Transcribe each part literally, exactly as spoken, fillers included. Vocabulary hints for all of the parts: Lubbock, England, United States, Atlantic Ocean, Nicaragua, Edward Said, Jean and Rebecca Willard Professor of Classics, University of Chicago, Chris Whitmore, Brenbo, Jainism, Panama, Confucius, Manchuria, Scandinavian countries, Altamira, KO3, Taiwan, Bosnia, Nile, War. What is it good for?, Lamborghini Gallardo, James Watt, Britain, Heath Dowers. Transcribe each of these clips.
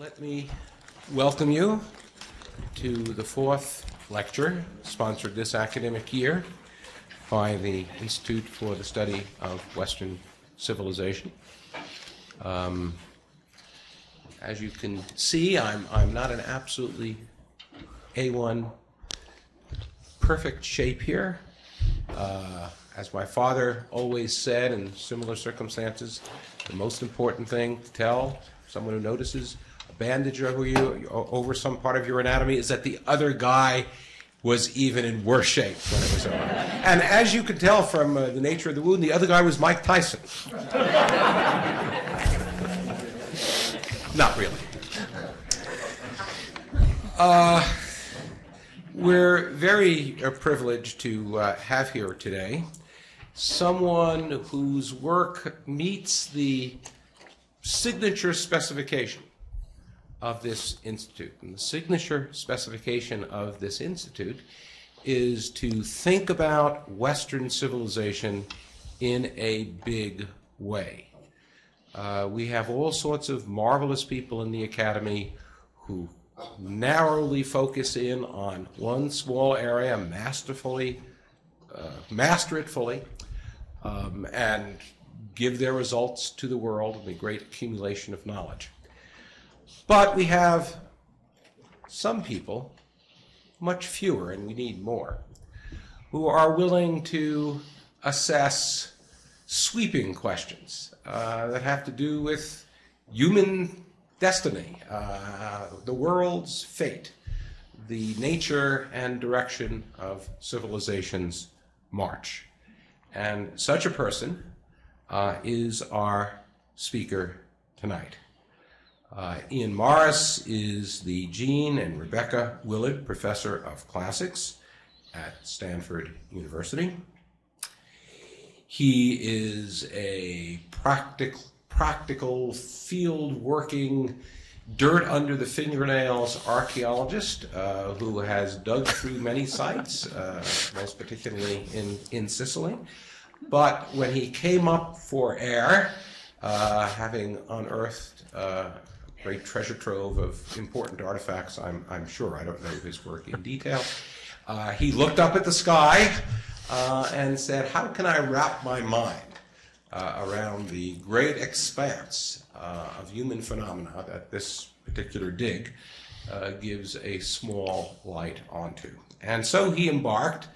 let me welcome you to the fourth lecture, sponsored this academic year by the Institute for the Study of Western Civilization. Um, as you can see, I'm, I'm not an absolutely A one perfect shape here. Uh, as my father always said in similar circumstances, the most important thing to tell someone who notices a bandage over you, over some part of your anatomy, is that the other guy was even in worse shape when it was over. And as you can tell from uh, the nature of the wound, the other guy was Mike Tyson. Not really. Uh, we're very uh, privileged to uh, have here today someone whose work meets the signature specification of this institute. And the signature specification of this institute is to think about Western civilization in a big way. Uh, we have all sorts of marvelous people in the academy who narrowly focus in on one small area, masterfully, uh, master it fully, um, and give their results to the world in the great accumulation of knowledge. But we have some people, much fewer, and we need more, who are willing to assess sweeping questions uh, that have to do with human destiny, uh, the world's fate, the nature and direction of civilization's march. And such a person uh, is our speaker tonight. Uh, Ian Morris is the Jean and Rebecca Willard Professor of Classics at Stanford University. He is a practical, practical field-working, dirt-under-the-fingernails archaeologist uh, who has dug through many sites, uh, most particularly in, in Sicily. But when he came up for air, uh, having unearthed uh, great treasure trove of important artifacts, I'm, I'm sure. I don't know his work in detail. Uh, he looked up at the sky uh, and said, how can I wrap my mind uh, around the great expanse uh, of human phenomena that this particular dig uh, gives a small light onto? And so he embarked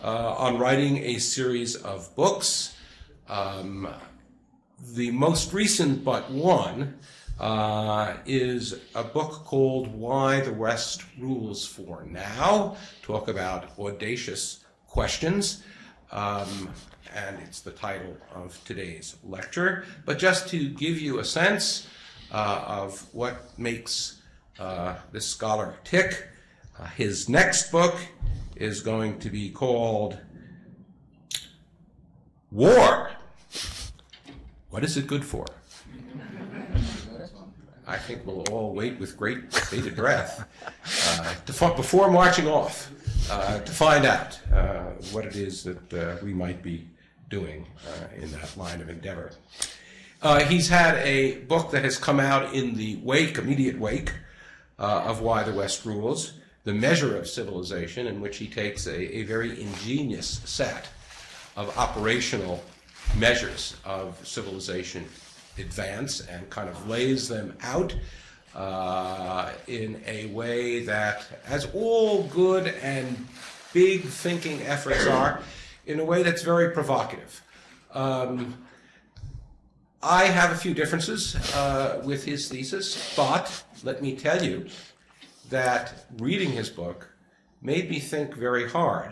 uh, on writing a series of books. Um, the most recent but one Uh, is a book called Why the West Rules for Now. Talk about audacious questions. Um, and it's the title of today's lecture. But just to give you a sense uh, of what makes uh, this scholar tick, uh, his next book is going to be called War. What is it good for? I think we'll all wait with great bated breath uh, to f before marching off uh, to find out uh, what it is that uh, we might be doing uh, in that line of endeavor. Uh, he's had a book that has come out in the wake, immediate wake, uh, of Why the West Rules, The Measure of Civilization, in which he takes a, a very ingenious set of operational measures of civilization advance and kind of lays them out uh, in a way that, as all good and big thinking efforts are, in a way that's very provocative. Um, I have a few differences uh, with his thesis, but let me tell you that reading his book made me think very hard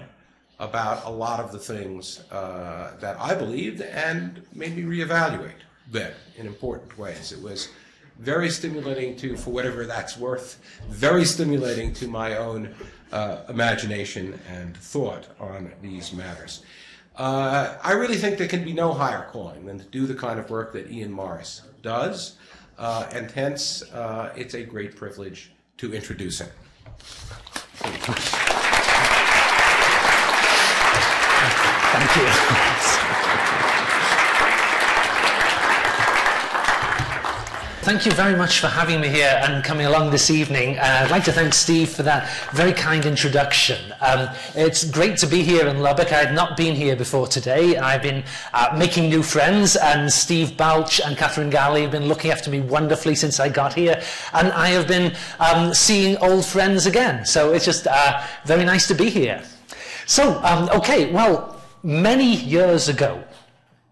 about a lot of the things uh, that I believed and made me reevaluate them in important ways. It was very stimulating to, for whatever that's worth, very stimulating to my own uh, imagination and thought on these matters. Uh, I really think there can be no higher calling than to do the kind of work that Ian Morris does, uh, and hence uh, it's a great privilege to introduce him. Thank you. thank you very much for having me here and coming along this evening. Uh, I'd like to thank Steve for that very kind introduction. Um, it's great to be here in Lubbock. I had not been here before today, and I've been uh, making new friends, and Steve Bouch and Catherine Galley have been looking after me wonderfully since I got here, and I have been um, seeing old friends again. So it's just uh, very nice to be here. So, um, okay, well, many years ago,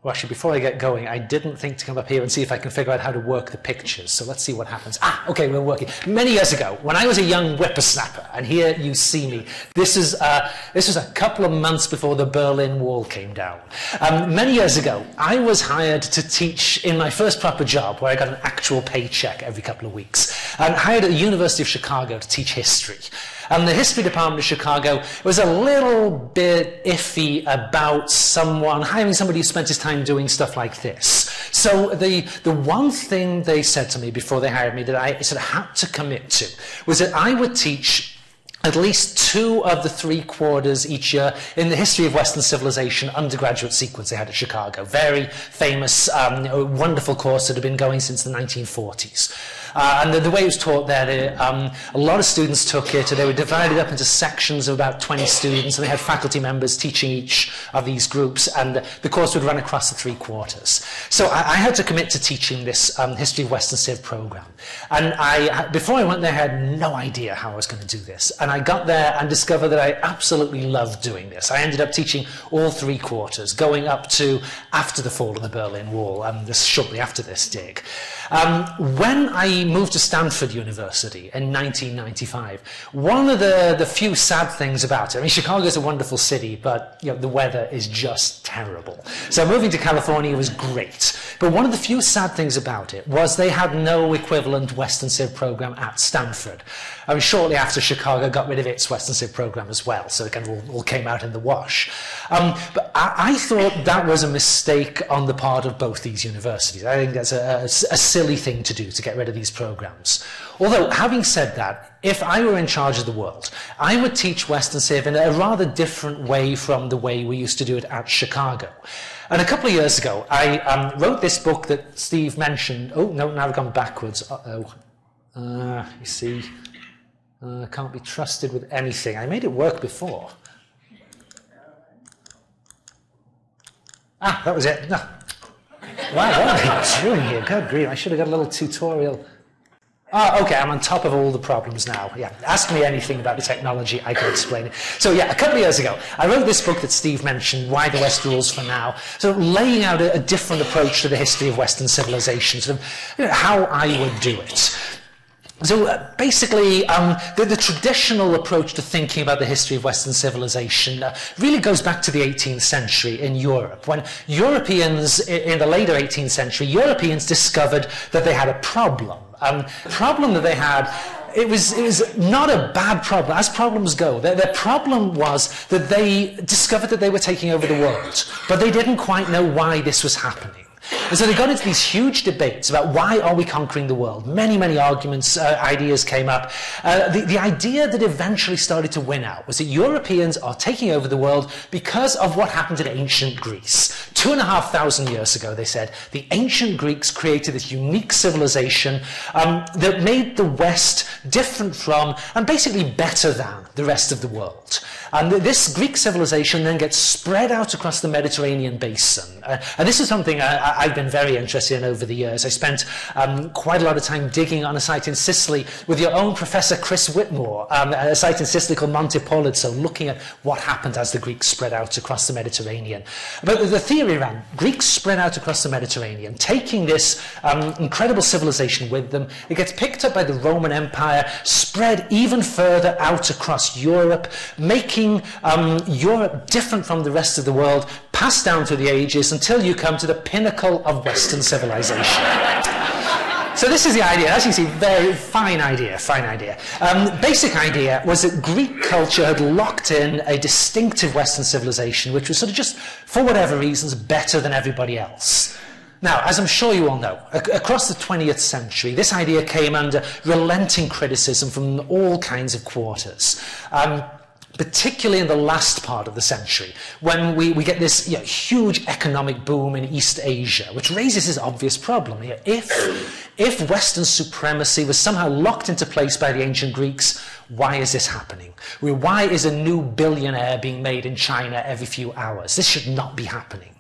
well, actually, before I get going, I didn't think to come up here and see if I can figure out how to work the pictures. So let's see what happens. Ah, okay, we're working. Many years ago, when I was a young whippersnapper, and here you see me. This is uh, this was a couple of months before the Berlin Wall came down. Um, many years ago, I was hired to teach in my first proper job, where I got an actual paycheck every couple of weeks. I'm hired at the University of Chicago to teach history. And the history department of Chicago was a little bit iffy about someone, hiring somebody who spent his time doing stuff like this. So the, the one thing they said to me before they hired me that I sort of had to commit to was that I would teach at least two of the three quarters each year in the history of Western civilization undergraduate sequence they had at Chicago. Very famous, um, wonderful course that had been going since the nineteen forties. Uh, and the, the way it was taught there, they, um, a lot of students took it, and they were divided up into sections of about twenty students, and they had faculty members teaching each of these groups, and the course would run across the three quarters. So I, I had to commit to teaching this um, History of Western Civ program. And I, before I went there, I had no idea how I was going to do this. And I got there and discovered that I absolutely loved doing this. I ended up teaching all three quarters, going up to after the fall of the Berlin Wall, and this, shortly after this dig. Um, when I moved to Stanford University in nineteen ninety-five. One of the, the few sad things about it, I mean, Chicago's a wonderful city, but you know, the weather is just terrible. So moving to California was great. But one of the few sad things about it was they had no equivalent Western Civ program at Stanford. I mean, shortly after, Chicago got rid of its Western Civ program as well, so it kind of all, all came out in the wash. Um, but I, I thought that was a mistake on the part of both these universities. I think that's a, a, a silly thing to do, to get rid of these programs. Although, having said that, if I were in charge of the world, I would teach Western Civ in a rather different way from the way we used to do it at Chicago. And a couple of years ago, I um, wrote this book that Steve mentioned. Oh, no, now I've gone backwards. Uh-oh. Uh, you see, uh, can't be trusted with anything. I made it work before. Ah, that was it. No. Wow, what am I doing here? God grief, I should have got a little tutorial. Oh, okay, I'm on top of all the problems now. Yeah, ask me anything about the technology, I can explain it. So yeah, a couple of years ago, I wrote this book that Steve mentioned, Why the West Rules for Now, sort of laying out a, a different approach to the history of Western civilization, sort of, you know, how I would do it. So uh, basically, um, the, the traditional approach to thinking about the history of Western civilization uh, really goes back to the eighteenth century in Europe, when Europeans, in the later eighteenth century, Europeans discovered that they had a problem. Um, the problem that they had, it was, it was not a bad problem, as problems go. Their, their problem was that they discovered that they were taking over the world, but they didn't quite know why this was happening. And so they got into these huge debates about why are we conquering the world. Many, many arguments, uh, ideas came up. Uh, the, the idea that eventually started to win out was that Europeans are taking over the world because of what happened in ancient Greece. Two and a half thousand years ago, they said, the ancient Greeks created this unique civilization um, that made the West different from and basically better than the rest of the world. And this Greek civilization then gets spread out across the Mediterranean basin. Uh, and this is something I, I I've been very interested in over the years. I spent um, quite a lot of time digging on a site in Sicily with your own Professor Chris Whitmore, um, at a site in Sicily called Montepolizzo, looking at what happened as the Greeks spread out across the Mediterranean. But the theory ran, Greeks spread out across the Mediterranean, taking this um, incredible civilization with them. It gets picked up by the Roman Empire, spread even further out across Europe, making um, Europe different from the rest of the world, passed down through the ages until you come to the pinnacle of Western civilization. So this is the idea. As you see, very fine idea, fine idea. Um, basic idea was that Greek culture had locked in a distinctive Western civilization, which was sort of just, for whatever reasons, better than everybody else. Now, as I'm sure you all know, ac- across the twentieth century, this idea came under relenting criticism from all kinds of quarters. Um, particularly in the last part of the century, when we, we get this you know, huge economic boom in East Asia, which raises this obvious problem. You know, if If Western supremacy was somehow locked into place by the ancient Greeks, why is this happening? Why is a new billionaire being made in China every few hours? This should not be happening.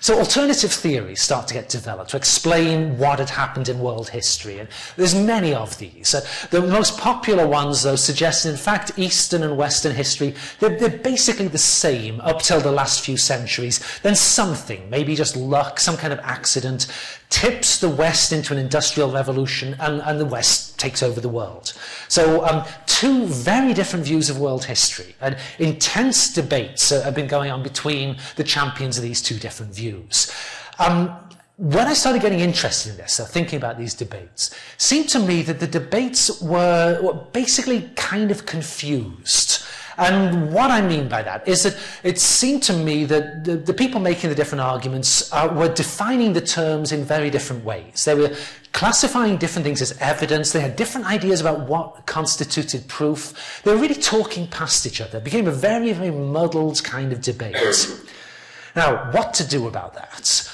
So alternative theories start to get developed to explain what had happened in world history, and there's many of these. Uh, the most popular ones, though, suggest in fact Eastern and Western history, they're, they're basically the same up till the last few centuries. Then something, maybe just luck, some kind of accident, tips the West into an industrial revolution, and, and the West takes over the world. So um, two very different views of world history, and intense debates uh, have been going on between the champions of these two different views. Um, when I started getting interested in this, so thinking about these debates, it seemed to me that the debates were, were basically kind of confused. And what I mean by that is that it seemed to me that the, the people making the different arguments uh, were defining the terms in very different ways. They were classifying different things as evidence. They had different ideas about what constituted proof. They were really talking past each other. It became a very, very muddled kind of debate. Now, what to do about that?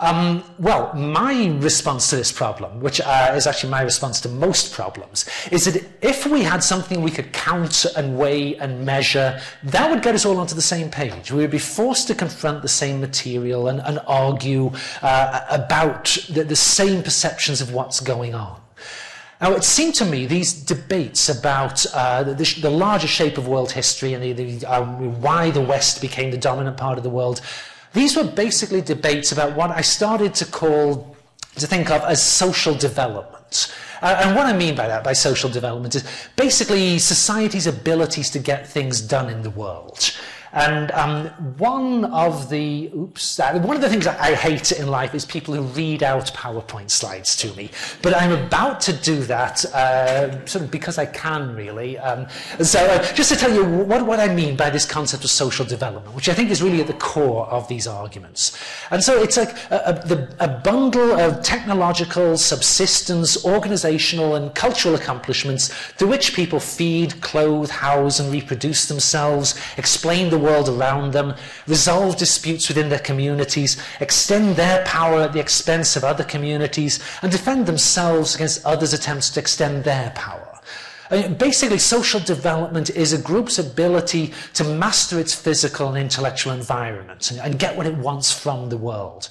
Um, well, my response to this problem, which uh, is actually my response to most problems, is that if we had something we could count and weigh and measure, that would get us all onto the same page. We would be forced to confront the same material and, and argue uh, about the, the same perceptions of what's going on. Now, it seemed to me these debates about uh, the, the larger shape of world history and the, the, uh, why the West became the dominant part of the world, these were basically debates about what I started to call, to think of as social development. Uh, and what I mean by that, by social development, is basically society's abilities to get things done in the world. And um, one of the oops, uh, one of the things I hate in life is people who read out PowerPoint slides to me. But I'm about to do that, uh, sort of because I can, really. Um, so uh, just to tell you what, what I mean by this concept of social development, which I think is really at the core of these arguments. And so it's like a, a, a bundle of technological, subsistence, organizational, and cultural accomplishments through which people feed, clothe, house, and reproduce themselves, explain the world around them, resolve disputes within their communities, extend their power at the expense of other communities, and defend themselves against others' attempts to extend their power. I mean, basically, social development is a group's ability to master its physical and intellectual environment and, and get what it wants from the world.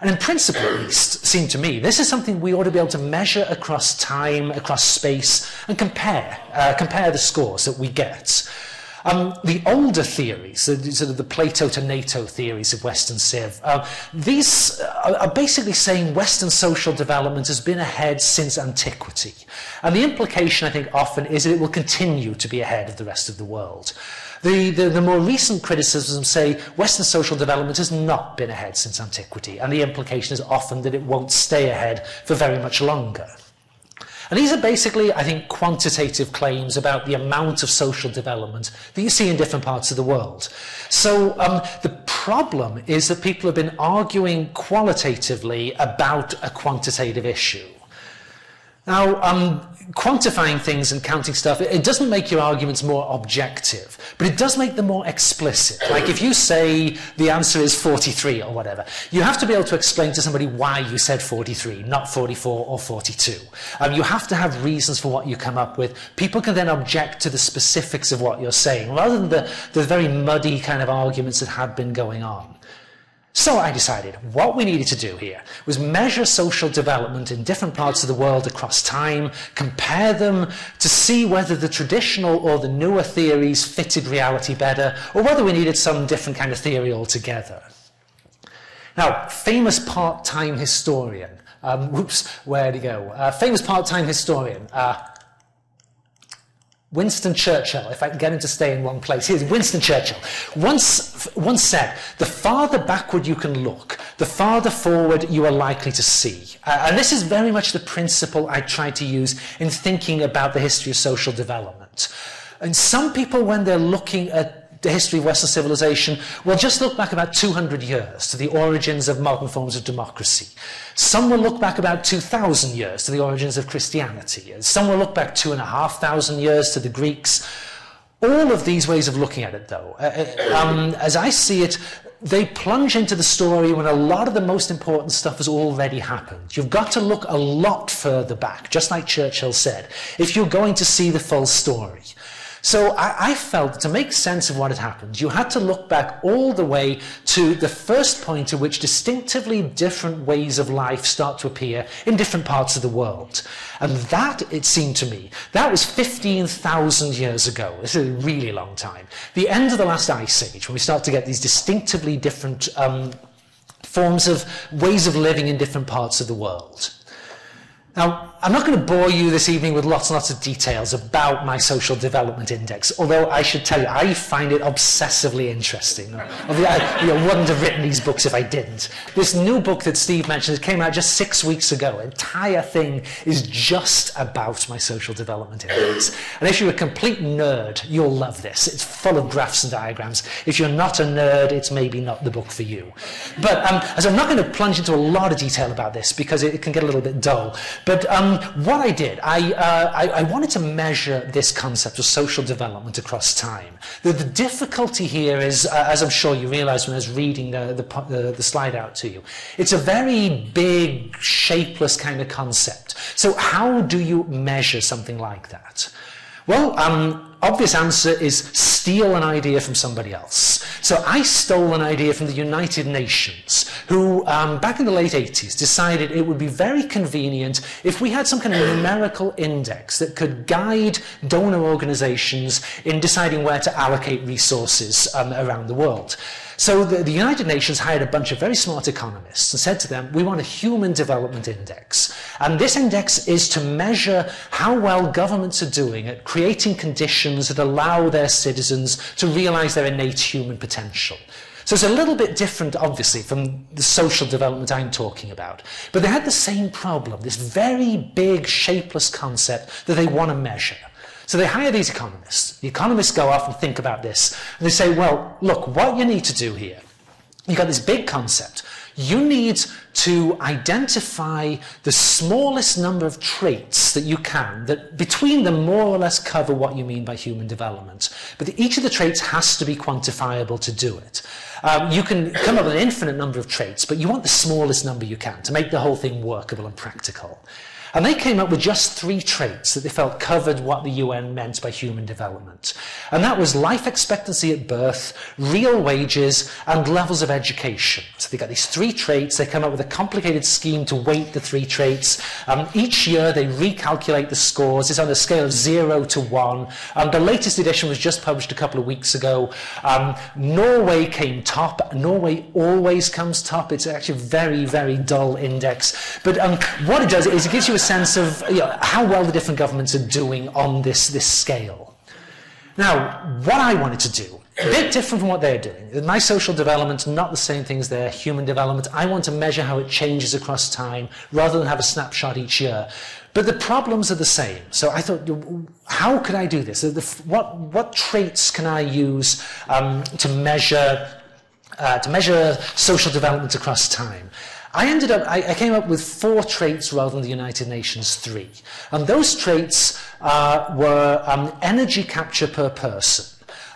And in principle, at least, seemed to me, this is something we ought to be able to measure across time, across space, and compare, uh, compare the scores that we get. Um, the older theories, the, sort of the Plato to NATO theories of Western Civ, uh, these are, are basically saying Western social development has been ahead since antiquity. And the implication, I think, often is that it will continue to be ahead of the rest of the world. The, the, the more recent criticisms say Western social development has not been ahead since antiquity, and the implication is often that it won't stay ahead for very much longer. And these are basically, I think, quantitative claims about the amount of social development that you see in different parts of the world. So um, the problem is that people have been arguing qualitatively about a quantitative issue. Now, um, quantifying things and counting stuff, it doesn't make your arguments more objective, but it does make them more explicit. Like if you say the answer is forty-three or whatever, you have to be able to explain to somebody why you said forty-three, not forty-four or forty-two. Um, you have to have reasons for what you come up with. People can then object to the specifics of what you're saying, rather than the, the very muddy kind of arguments that had been going on. So I decided what we needed to do here was measure social development in different parts of the world across time, compare them to see whether the traditional or the newer theories fitted reality better, or whether we needed some different kind of theory altogether. Now, famous part-time historian, um, whoops, where'd he go? Uh, famous part-time historian, uh, Winston Churchill, if I can get him to stay in one place. Here's Winston Churchill. Once, once said, the farther backward you can look, the farther forward you are likely to see. Uh, and this is very much the principle I try to use in thinking about the history of social development. And some people, when they're looking at the history of Western civilization, will just look back about two hundred years to the origins of modern forms of democracy. Some will look back about two thousand years to the origins of Christianity. Some will look back two and a half thousand years to the Greeks. All of these ways of looking at it, though, uh, um, as I see it, they plunge into the story when a lot of the most important stuff has already happened. You've got to look a lot further back, just like Churchill said, if you're going to see the full story. So I, I felt to make sense of what had happened, you had to look back all the way to the first point at which distinctively different ways of life start to appear in different parts of the world. And that, it seemed to me, that was fifteen thousand years ago. This is a really long time. The end of the last ice age, when we start to get these distinctively different um, forms of ways of living in different parts of the world. Now, I'm not going to bore you this evening with lots and lots of details about my social development index, although I should tell you, I find it obsessively interesting. I, you know, wouldn't have written these books if I didn't. This new book that Steve mentioned came out just six weeks ago. The entire thing is just about my social development index. And if you're a complete nerd, you'll love this. It's full of graphs and diagrams. If you're not a nerd, it's maybe not the book for you. But um, as I'm not going to plunge into a lot of detail about this, because it, it can get a little bit dull. But um, what I did, I, uh, I, I wanted to measure this concept of social development across time. The, the difficulty here is, uh, as I'm sure you realized when I was reading the, the, the, the slide out to you, it's a very big, shapeless kind of concept. So how do you measure something like that? Well, um, obvious answer is steal an idea from somebody else. So I stole an idea from the United Nations, who um, back in the late eighties decided it would be very convenient if we had some kind of numerical index that could guide donor organizations in deciding where to allocate resources um, around the world. So the, the United Nations hired a bunch of very smart economists and said to them, we want a human development index. And this index is to measure how well governments are doing at creating conditions that allow their citizens to realize their innate human potential. So it's a little bit different, obviously, from the social development I'm talking about. But they had the same problem, this very big, shapeless concept that they want to measure. So they hire these economists. The economists go off and think about this. And they say, well, look, what you need to do here, you've got this big concept. You need to identify the smallest number of traits that you can, that between them more or less cover what you mean by human development. But each of the traits has to be quantifiable to do it. Um, you can come up with an infinite number of traits, but you want the smallest number you can to make the whole thing workable and practical. And they came up with just three traits that they felt covered what the U N meant by human development. And that was life expectancy at birth, real wages, and levels of education. So they got these three traits. They come up with a complicated scheme to weight the three traits. Um, each year, they recalculate the scores. It's on a scale of zero to one. Um, the latest edition was just published a couple of weeks ago. Um, Norway came top. Norway always comes top. It's actually a very, very dull index. But um, what it does is it gives you a sense of, you know, how well the different governments are doing on this, this scale. Now, what I wanted to do, a bit different from what they're doing. My social development, not the same thing as their human development. I want to measure how it changes across time rather than have a snapshot each year. But the problems are the same. So I thought, how could I do this? What, what traits can I use um, to measure, uh, to measure social development across time? I ended up, I, I came up with four traits rather than the United Nations three. And those traits uh, were um, energy capture per person.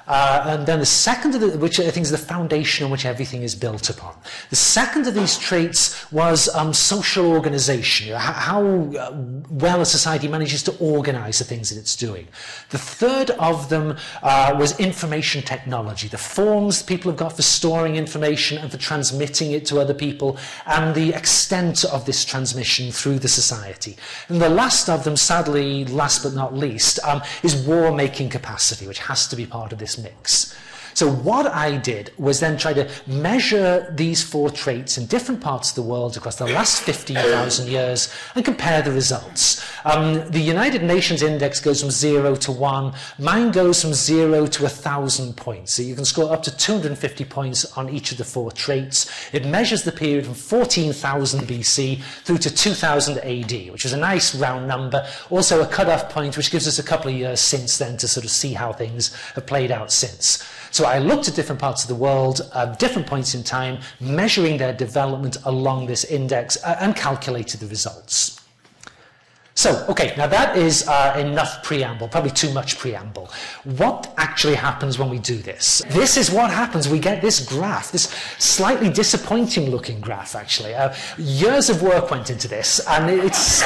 Uh, and then the second of the, which I think is the foundation on which everything is built upon. The second of these traits was um, social organization, you know, how uh, well a society manages to organize the things that it's doing. The third of them uh, was information technology, the forms people have got for storing information and for transmitting it to other people, and the extent of this transmission through the society. And the last of them, sadly, last but not least, um, is war-making capacity, which has to be part of this mix. So what I did was then try to measure these four traits in different parts of the world across the last fifteen thousand years and compare the results. Um, the United Nations index goes from zero to one. Mine goes from zero to one thousand points. So you can score up to two hundred fifty points on each of the four traits. It measures the period from fourteen thousand B C through to two thousand A D, which is a nice round number. Also a cut-off point, which gives us a couple of years since then to sort of see how things have played out since. So I looked at different parts of the world, uh, different points in time, measuring their development along this index, uh, and calculated the results. So, okay, now that is uh, enough preamble, probably too much preamble. What actually happens when we do this? This is what happens. We get this graph, this slightly disappointing looking graph, actually. Uh, years of work went into this, and it's...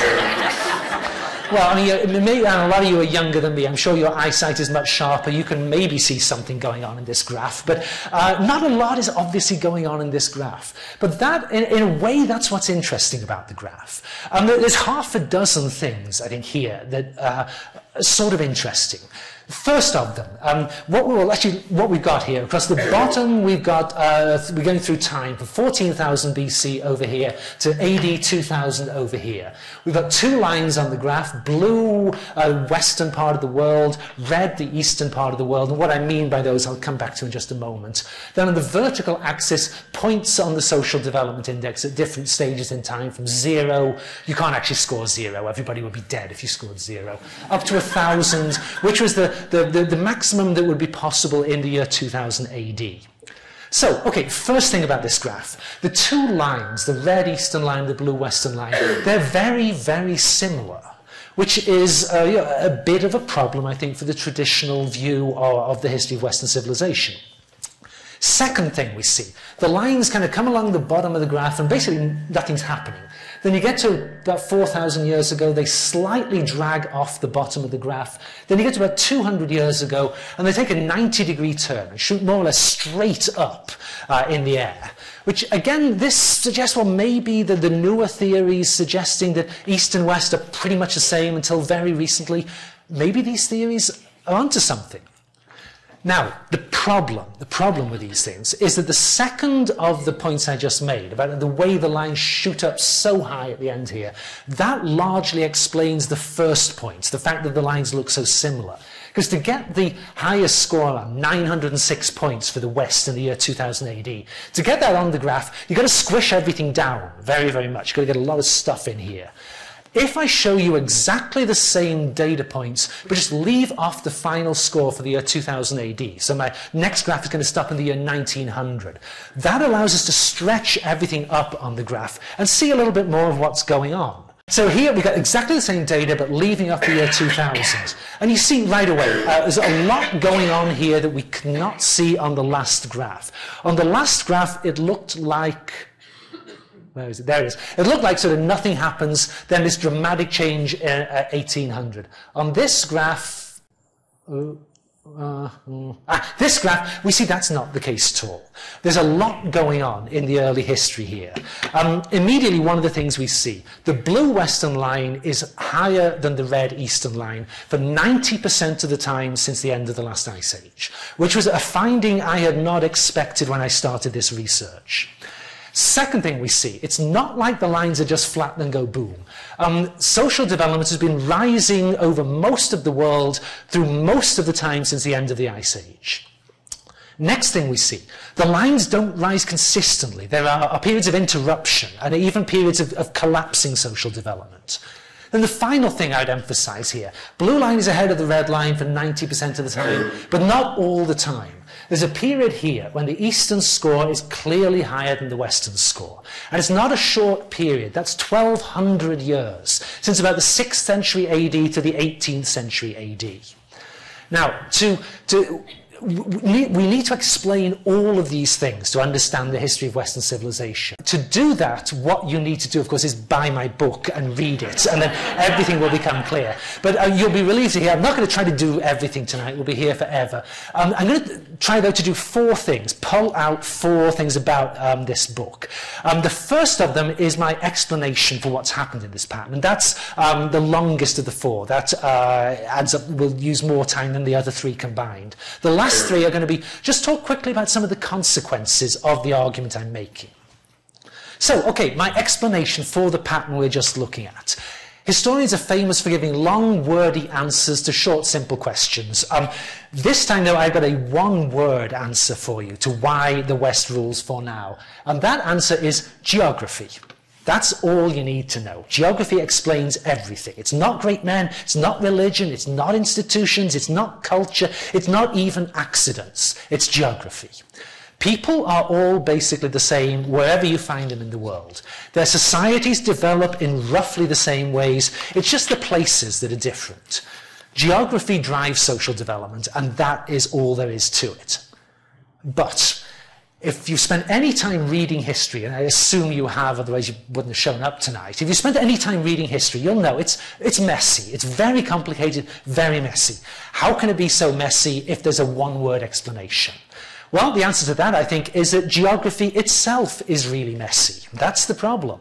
Well, I mean, maybe, and a lot of you are younger than me. I'm sure your eyesight is much sharper. You can maybe see something going on in this graph, but uh, not a lot is obviously going on in this graph. But that, in, in a way, that's what's interesting about the graph. Um, there's half a dozen things, I think, here that uh, are sort of interesting. First of them, um, what, we'll actually, what we've got here, across the bottom, we've got, uh, we're going through time from fourteen thousand B C over here to A D two thousand over here. We've got two lines on the graph, blue, uh, western part of the world, red, the eastern part of the world, and what I mean by those I'll come back to in just a moment. Then on the vertical axis, points on the social development index at different stages in time from zero, you can't actually score zero, everybody would be dead if you scored zero, up to a thousand, which was the The, the, the maximum that would be possible in the year two thousand A D. So, okay, first thing about this graph. The two lines, the red eastern line, the blue western line, they're very, very similar, which is uh, you know, a bit of a problem, I think, for the traditional view of, of the history of Western civilization. Second thing we see, the lines kind of come along the bottom of the graph and basically nothing's happening. Then you get to about four thousand years ago, they slightly drag off the bottom of the graph. Then you get to about two hundred years ago, and they take a ninety degree turn and shoot more or less straight up uh, in the air. Which, again, this suggests, well, maybe the, the newer theories suggesting that East and West are pretty much the same until very recently. Maybe these theories are onto something. Now, the problem, the problem with these things is that the second of the points I just made about the way the lines shoot up so high at the end here, that largely explains the first point, the fact that the lines look so similar. Because to get the highest score, nine hundred six points for the West in the year two thousand A D, to get that on the graph, you've got to squish everything down very, very much. You've got to get a lot of stuff in here. If I show you exactly the same data points, but just leave off the final score for the year two thousand A D, so my next graph is going to stop in the year nineteen hundred, that allows us to stretch everything up on the graph and see a little bit more of what's going on. So here we've got exactly the same data, but leaving off the year two thousand. And you see right away, uh, there's a lot going on here that we cannot see on the last graph. On the last graph, it looked like... Where is it? There it is. It looked like sort of nothing happens, then this dramatic change at eighteen hundred. On this graph, uh, uh, ah, this graph, we see that's not the case at all. There's a lot going on in the early history here. Um, immediately, one of the things we see, the blue western line is higher than the red eastern line for ninety percent of the time since the end of the last ice age, which was a finding I had not expected when I started this research. Second thing we see, it's not like the lines are just flat and go boom. Um, social development has been rising over most of the world through most of the time since the end of the Ice Age. Next thing we see, the lines don't rise consistently. There are, are periods of interruption and even periods of, of collapsing social development. Then the final thing I'd emphasize here, blue line is ahead of the red line for ninety percent of the time, but not all the time. There's a period here when the eastern score is clearly higher than the western score. And it's not a short period. That's twelve hundred years, since about the sixth century A D to the eighteenth century A D. Now, to, to, we need to explain all of these things to understand the history of Western civilization. To do that, what you need to do, of course, is buy my book and read it, and then everything will become clear. But uh, you'll be relieved to hear I'm not going to try to do everything tonight. We'll be here forever. Um, I'm going to try, though, to do four things, pull out four things about um, this book. Um, the first of them is my explanation for what's happened in this pattern, and that's um, the longest of the four. That uh, adds up, will use more time than the other three combined. The last The last three are going to be, just talk quickly about some of the consequences of the argument I'm making. So, okay, my explanation for the pattern we're just looking at. Historians are famous for giving long, wordy answers to short, simple questions. Um, this time, though, I've got a one-word answer for you to why the West rules for now. And that answer is geography. That's all you need to know. Geography explains everything. It's not great men, it's not religion, it's not institutions, it's not culture, it's not even accidents. It's geography. People are all basically the same wherever you find them in the world. Their societies develop in roughly the same ways. It's just the places that are different. Geography drives social development, and that is all there is to it. But if you've spent any time reading history, and I assume you have, otherwise you wouldn't have shown up tonight, if you spent any time reading history, you'll know it's, it's messy. It's very complicated, very messy. How can it be so messy if there's a one-word explanation? Well, the answer to that, I think, is that geography itself is really messy. That's the problem.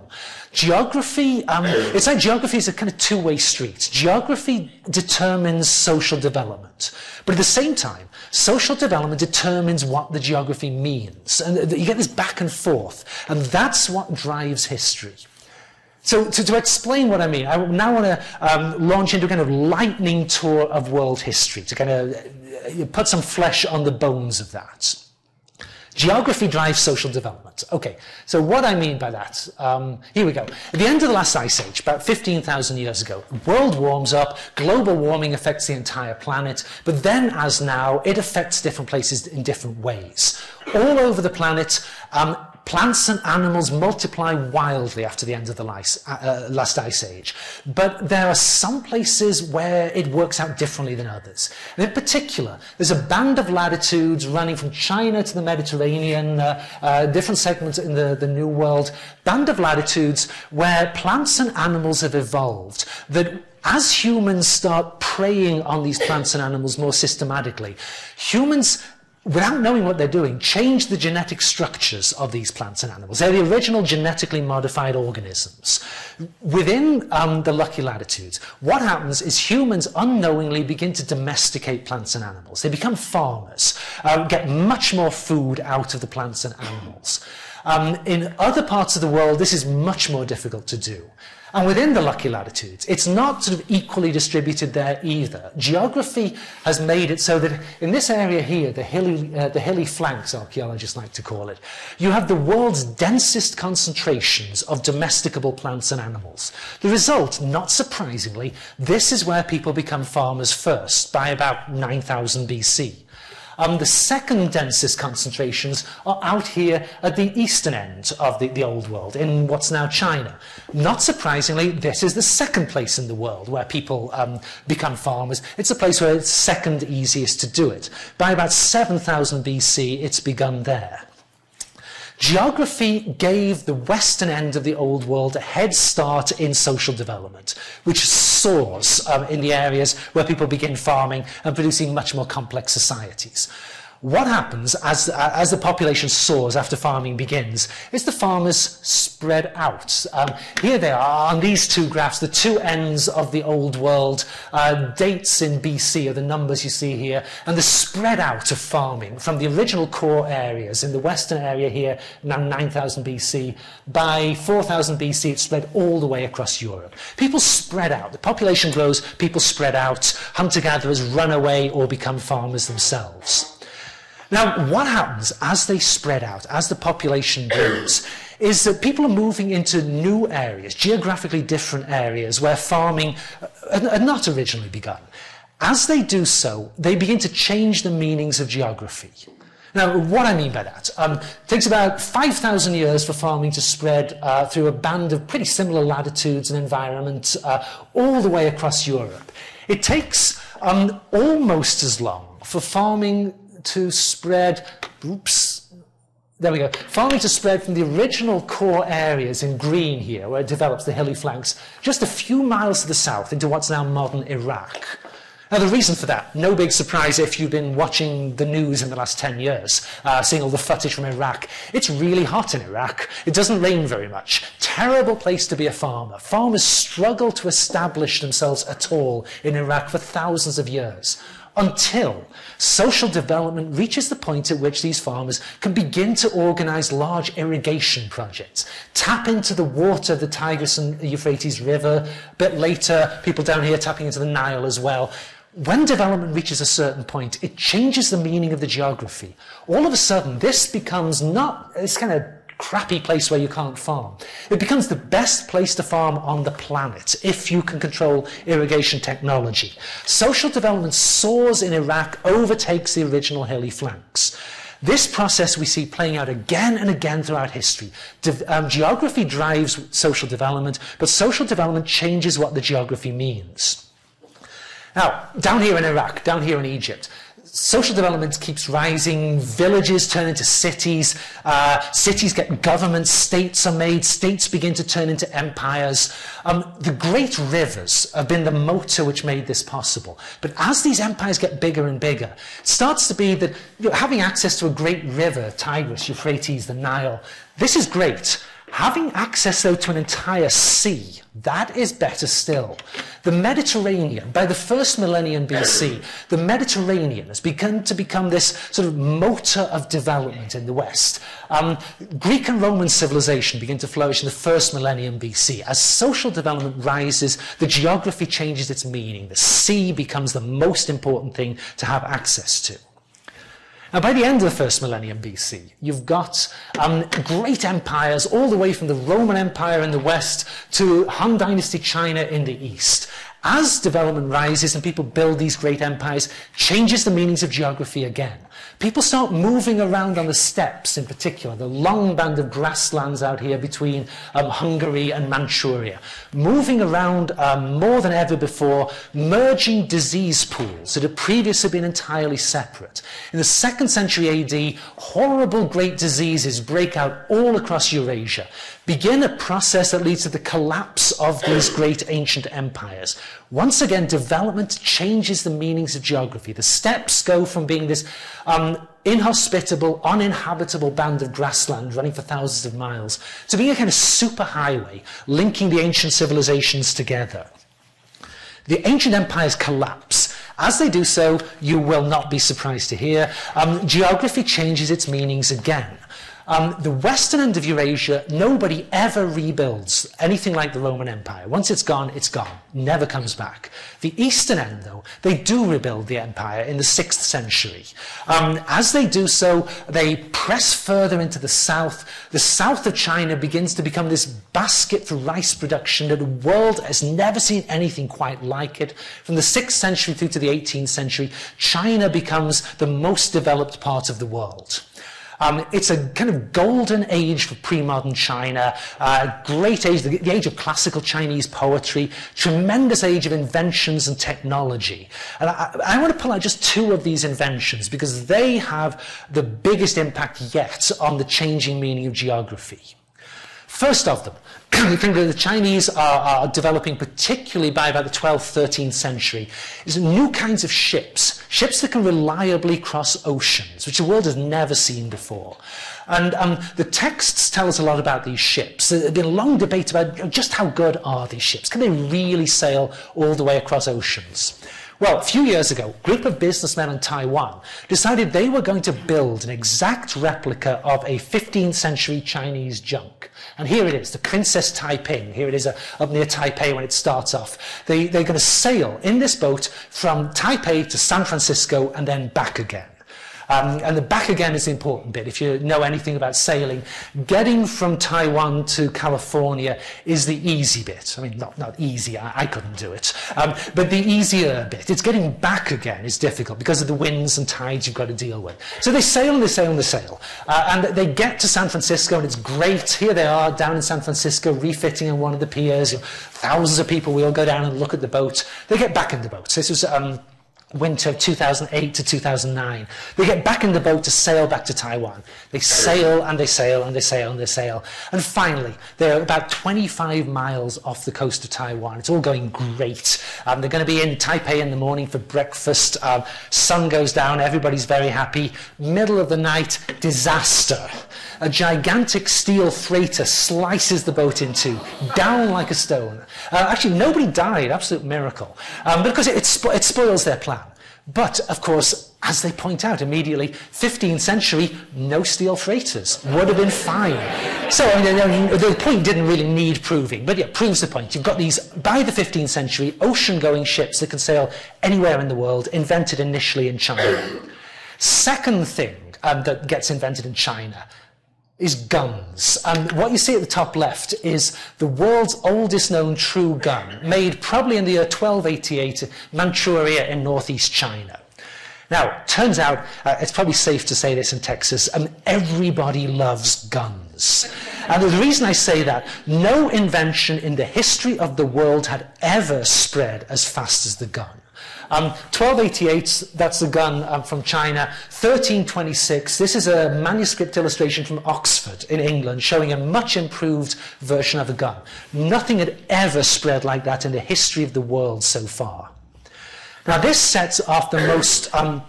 Geography, um, it's like geography is a kind of two-way street. Geography determines social development. But at the same time, social development determines what the geography means. And you get this back and forth. And that's what drives history. So to, to explain what I mean, I now want to um, launch into a kind of lightning tour of world history to kind of put some flesh on the bones of that. Geography drives social development. Okay, so what I mean by that, um, here we go. At the end of the last ice age, about fifteen thousand years ago, the world warms up, global warming affects the entire planet, but then as now, it affects different places in different ways. All over the planet, um, plants and animals multiply wildly after the end of the last, uh, last ice age. But there are some places where it works out differently than others. And in particular, there's a band of latitudes running from China to the Mediterranean, uh, uh, different segments in the, the New World, band of latitudes where plants and animals have evolved that as humans start preying on these plants and animals more systematically, humans, without knowing what they're doing, change the genetic structures of these plants and animals. They're the original genetically modified organisms. Within um, the lucky latitudes, what happens is humans unknowingly begin to domesticate plants and animals. They become farmers, uh, get much more food out of the plants and animals. Um, in other parts of the world, this is much more difficult to do. And within the lucky latitudes, it's not sort of equally distributed there either. Geography has made it so that in this area here, the hilly, uh, the hilly flanks, archaeologists like to call it, you have the world's densest concentrations of domesticable plants and animals. The result, not surprisingly, this is where people become farmers first, by about nine thousand B C. Um, the second densest concentrations are out here at the eastern end of the, the old world, in what's now China. Not surprisingly, this is the second place in the world where people um, become farmers. It's a place where it's second easiest to do it. By about seven thousand B C, it's begun there. Geography gave the western end of the old world a head start in social development, which soars um, in the areas where people begin farming and producing much more complex societies. What happens as, as the population soars after farming begins is the farmers spread out. Um, here they are on these two graphs, the two ends of the old world. Uh, dates in B C are the numbers you see here, and the spread out of farming from the original core areas in the western area here, now nine thousand B C. By four thousand B C, it spread all the way across Europe. People spread out. The population grows, people spread out. Hunter-gatherers run away or become farmers themselves. Now, what happens as they spread out, as the population grows, is that people are moving into new areas, geographically different areas where farming had not originally begun. As they do so, they begin to change the meanings of geography. Now, what I mean by that, um, it takes about five thousand years for farming to spread uh, through a band of pretty similar latitudes and environment uh, all the way across Europe. It takes um, almost as long for farming to spread, oops, there we go, farming to spread from the original core areas in green here, where it develops the hilly flanks, just a few miles to the south into what's now modern Iraq. Now, the reason for that, no big surprise if you've been watching the news in the last ten years, uh, seeing all the footage from Iraq. It's really hot in Iraq. It doesn't rain very much. Terrible place to be a farmer. Farmers struggle to establish themselves at all in Iraq for thousands of years, until social development reaches the point at which these farmers can begin to organize large irrigation projects, tap into the water of the Tigris and Euphrates River. A bit later, people down here tapping into the Nile as well. When development reaches a certain point, it changes the meaning of the geography. All of a sudden, this becomes not this kind of crappy place where you can't farm. It becomes the best place to farm on the planet if you can control irrigation technology. Social development soars in Iraq, overtakes the original hilly flanks. This process we see playing out again and again throughout history. De- um, geography drives social development, but social development changes what the geography means. Now, down here in Iraq, down here in Egypt, social development keeps rising, villages turn into cities, uh, cities get governments, states are made, states begin to turn into empires. Um, the great rivers have been the motor which made this possible. But as these empires get bigger and bigger, it starts to be that, you know, having access to a great river, Tigris, Euphrates, the Nile, this is great. Having access, though, to an entire sea, that is better still. The Mediterranean, by the first millennium B C, the Mediterranean has begun to become this sort of motor of development in the West. Um, Greek and Roman civilization begin to flourish in the first millennium B C. As social development rises, the geography changes its meaning. The sea becomes the most important thing to have access to. Now, by the end of the first millennium B C, you've got um, great empires all the way from the Roman Empire in the west to Han Dynasty China in the east. As development rises and people build these great empires, changes the meanings of geography again. People start moving around on the steppes in particular, the long band of grasslands out here between um, Hungary and Manchuria, moving around um, more than ever before, merging disease pools that had previously been entirely separate. In the second century A D, horrible great diseases break out all across Eurasia, begin a process that leads to the collapse of these great ancient empires. Once again, development changes the meanings of geography. The steppes go from being this um, inhospitable, uninhabitable band of grassland running for thousands of miles to being a kind of superhighway linking the ancient civilizations together. The ancient empires collapse. As they do so, you will not be surprised to hear, um, geography changes its meanings again. Um, the western end of Eurasia, nobody ever rebuilds anything like the Roman Empire. Once it's gone, it's gone. Never comes back. The eastern end, though, they do rebuild the empire in the sixth century. Um, as they do so, they press further into the south. The south of China begins to become this basket for rice production that the world has never seen anything quite like it. From the sixth century through to the eighteenth century, China becomes the most developed part of the world. Um, it's a kind of golden age for pre-modern China, uh, great age, the, the age of classical Chinese poetry, tremendous age of inventions and technology. And I, I want to pull out just two of these inventions because they have the biggest impact yet on the changing meaning of geography. First of them, we think that the Chinese are, are developing, particularly by about the twelfth, thirteenth century, is new kinds of ships, ships that can reliably cross oceans, which the world has never seen before. And um, the texts tell us a lot about these ships. There's been a long debate about just how good are these ships? Can they really sail all the way across oceans? Well, a few years ago, a group of businessmen in Taiwan decided they were going to build an exact replica of a fifteenth century Chinese junk. And here it is, the Princess Taiping. Here it is uh, up near Taipei when it starts off. They, they're going to sail in this boat from Taipei to San Francisco and then back again. Um, and the back again is the important bit. If you know anything about sailing, getting from Taiwan to California is the easy bit. I mean, not, not easy, I, I couldn't do it. Um, but the easier bit, it's getting back again is difficult because of the winds and tides you've got to deal with. So they sail and they sail and they sail. Uh, and they get to San Francisco and it's great. Here they are down in San Francisco refitting on one of the piers. You know, thousands of people, we all go down and look at the boat. They get back in the boat. So this was... Um, winter of two thousand eight to two thousand nine. They get back in the boat to sail back to Taiwan. They sail and they sail and they sail and they sail. And finally, they're about twenty-five miles off the coast of Taiwan. It's all going great. Um, they're going to be in Taipei in the morning for breakfast. Um, sun goes down. Everybody's very happy. Middle of the night, disaster. A gigantic steel freighter slices the boat in two, down like a stone. Uh, actually, nobody died. Absolute miracle. Um, but of course, it, it, spo it spoils their plan. But, of course, as they point out immediately, fifteenth century, no steel freighters would have been fine. So I mean, the point didn't really need proving, but it proves the point. You've got these, by the fifteenth century, ocean-going ships that can sail anywhere in the world, invented initially in China. Second thing um, that gets invented in China is guns. And um, what you see at the top left is the world's oldest known true gun, made probably in the year twelve eighty-eight, Manchuria in northeast China. Now, turns out, uh, it's probably safe to say this in Texas, um, everybody loves guns. And the reason I say that, no invention in the history of the world had ever spread as fast as the gun. Um, twelve eighty-eight, that's a gun um, from China. thirteen twenty-six, this is a manuscript illustration from Oxford in England showing a much improved version of a gun. Nothing had ever spread like that in the history of the world so far. Now this sets off the most um,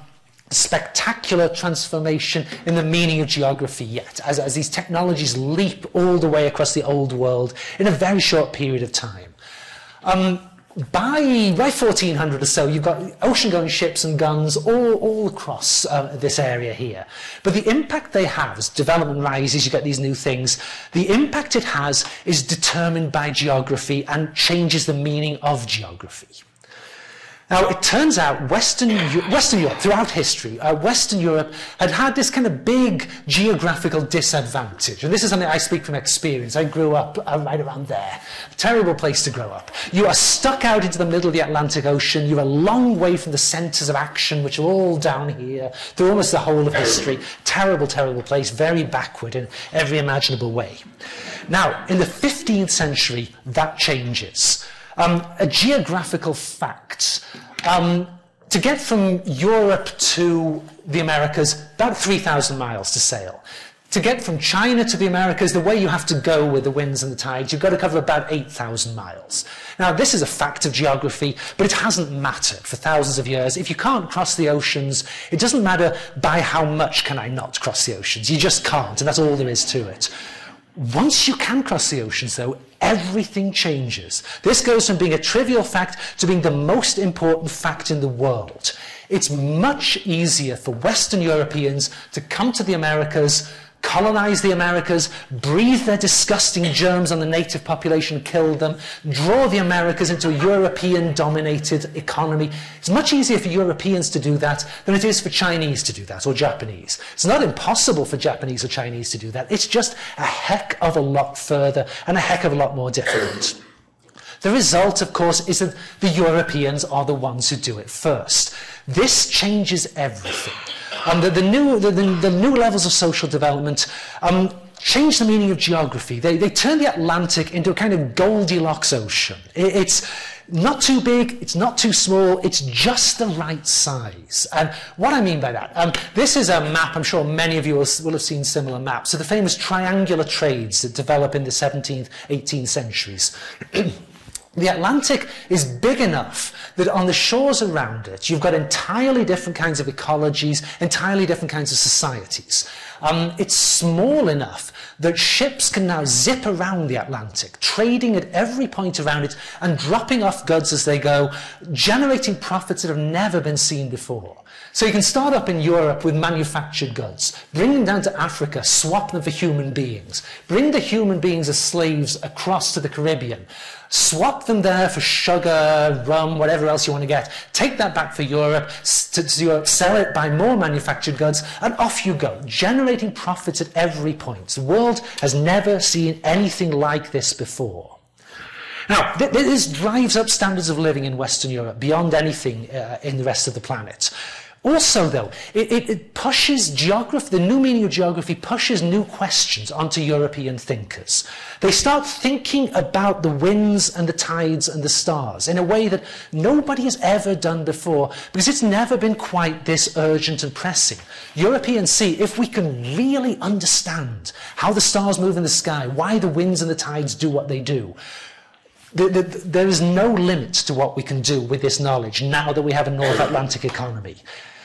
spectacular transformation in the meaning of geography yet, as, as these technologies leap all the way across the old world in a very short period of time. Um, By, by fourteen hundred or so, you've got ocean-going ships and guns all, all across uh, this area here. But the impact they have, as development rises, you get these new things, the impact it has is determined by geography and changes the meaning of geography. Now, it turns out Western, Western Europe, throughout history, uh, Western Europe had had this kind of big geographical disadvantage. And this is something I speak from experience. I grew up uh, right around there. A terrible place to grow up. You are stuck out into the middle of the Atlantic Ocean. You're a long way from the centres of action, which are all down here, through almost the whole of history. Terrible, terrible place, very backward in every imaginable way. Now, in the fifteenth century, that changes. Um, a geographical fact. Um, to get from Europe to the Americas, about three thousand miles to sail. To get from China to the Americas, the way you have to go with the winds and the tides, you've got to cover about eight thousand miles. Now, this is a fact of geography, but it hasn't mattered for thousands of years. If you can't cross the oceans, it doesn't matter by how much can I not cross the oceans. You just can't, and that's all there is to it. Once you can cross the oceans, though, everything changes. This goes from being a trivial fact to being the most important fact in the world. It's much easier for Western Europeans to come to the Americas, colonize the Americas, breathe their disgusting germs on the native population, kill them, draw the Americas into a European-dominated economy. It's much easier for Europeans to do that than it is for Chinese to do that, or Japanese. It's not impossible for Japanese or Chinese to do that. It's just a heck of a lot further and a heck of a lot more difficult. The result, of course, is that the Europeans are the ones who do it first. This changes everything. Um, the, the, new, the, the new levels of social development um, change the meaning of geography. They, they turn the Atlantic into a kind of Goldilocks ocean. It, it's not too big, it's not too small, it's just the right size. And what I mean by that, um, this is a map, I'm sure many of you will, will have seen similar maps, of the famous triangular trades that develop in the seventeenth, eighteenth centuries. The Atlantic is big enough that on the shores around it, you've got entirely different kinds of ecologies, entirely different kinds of societies. Um, it's small enough that ships can now zip around the Atlantic, trading at every point around it and dropping off goods as they go, generating profits that have never been seen before. So you can start up in Europe with manufactured goods, bring them down to Africa, swap them for human beings, bring the human beings as slaves across to the Caribbean, swap them there for sugar, rum, whatever else you want to get, take that back for Europe, to, to Europe, sell it, buy more manufactured goods, and off you go, generating profits at every point. The world has never seen anything like this before. Now, this drives up standards of living in Western Europe beyond anything uh, in the rest of the planet. Also, though, it, it, it pushes geography, the new meaning of geography pushes new questions onto European thinkers. They start thinking about the winds and the tides and the stars in a way that nobody has ever done before, because it's never been quite this urgent and pressing. Europeans see, if we can really understand how the stars move in the sky, why the winds and the tides do what they do, there is no limit to what we can do with this knowledge now that we have a North Atlantic economy.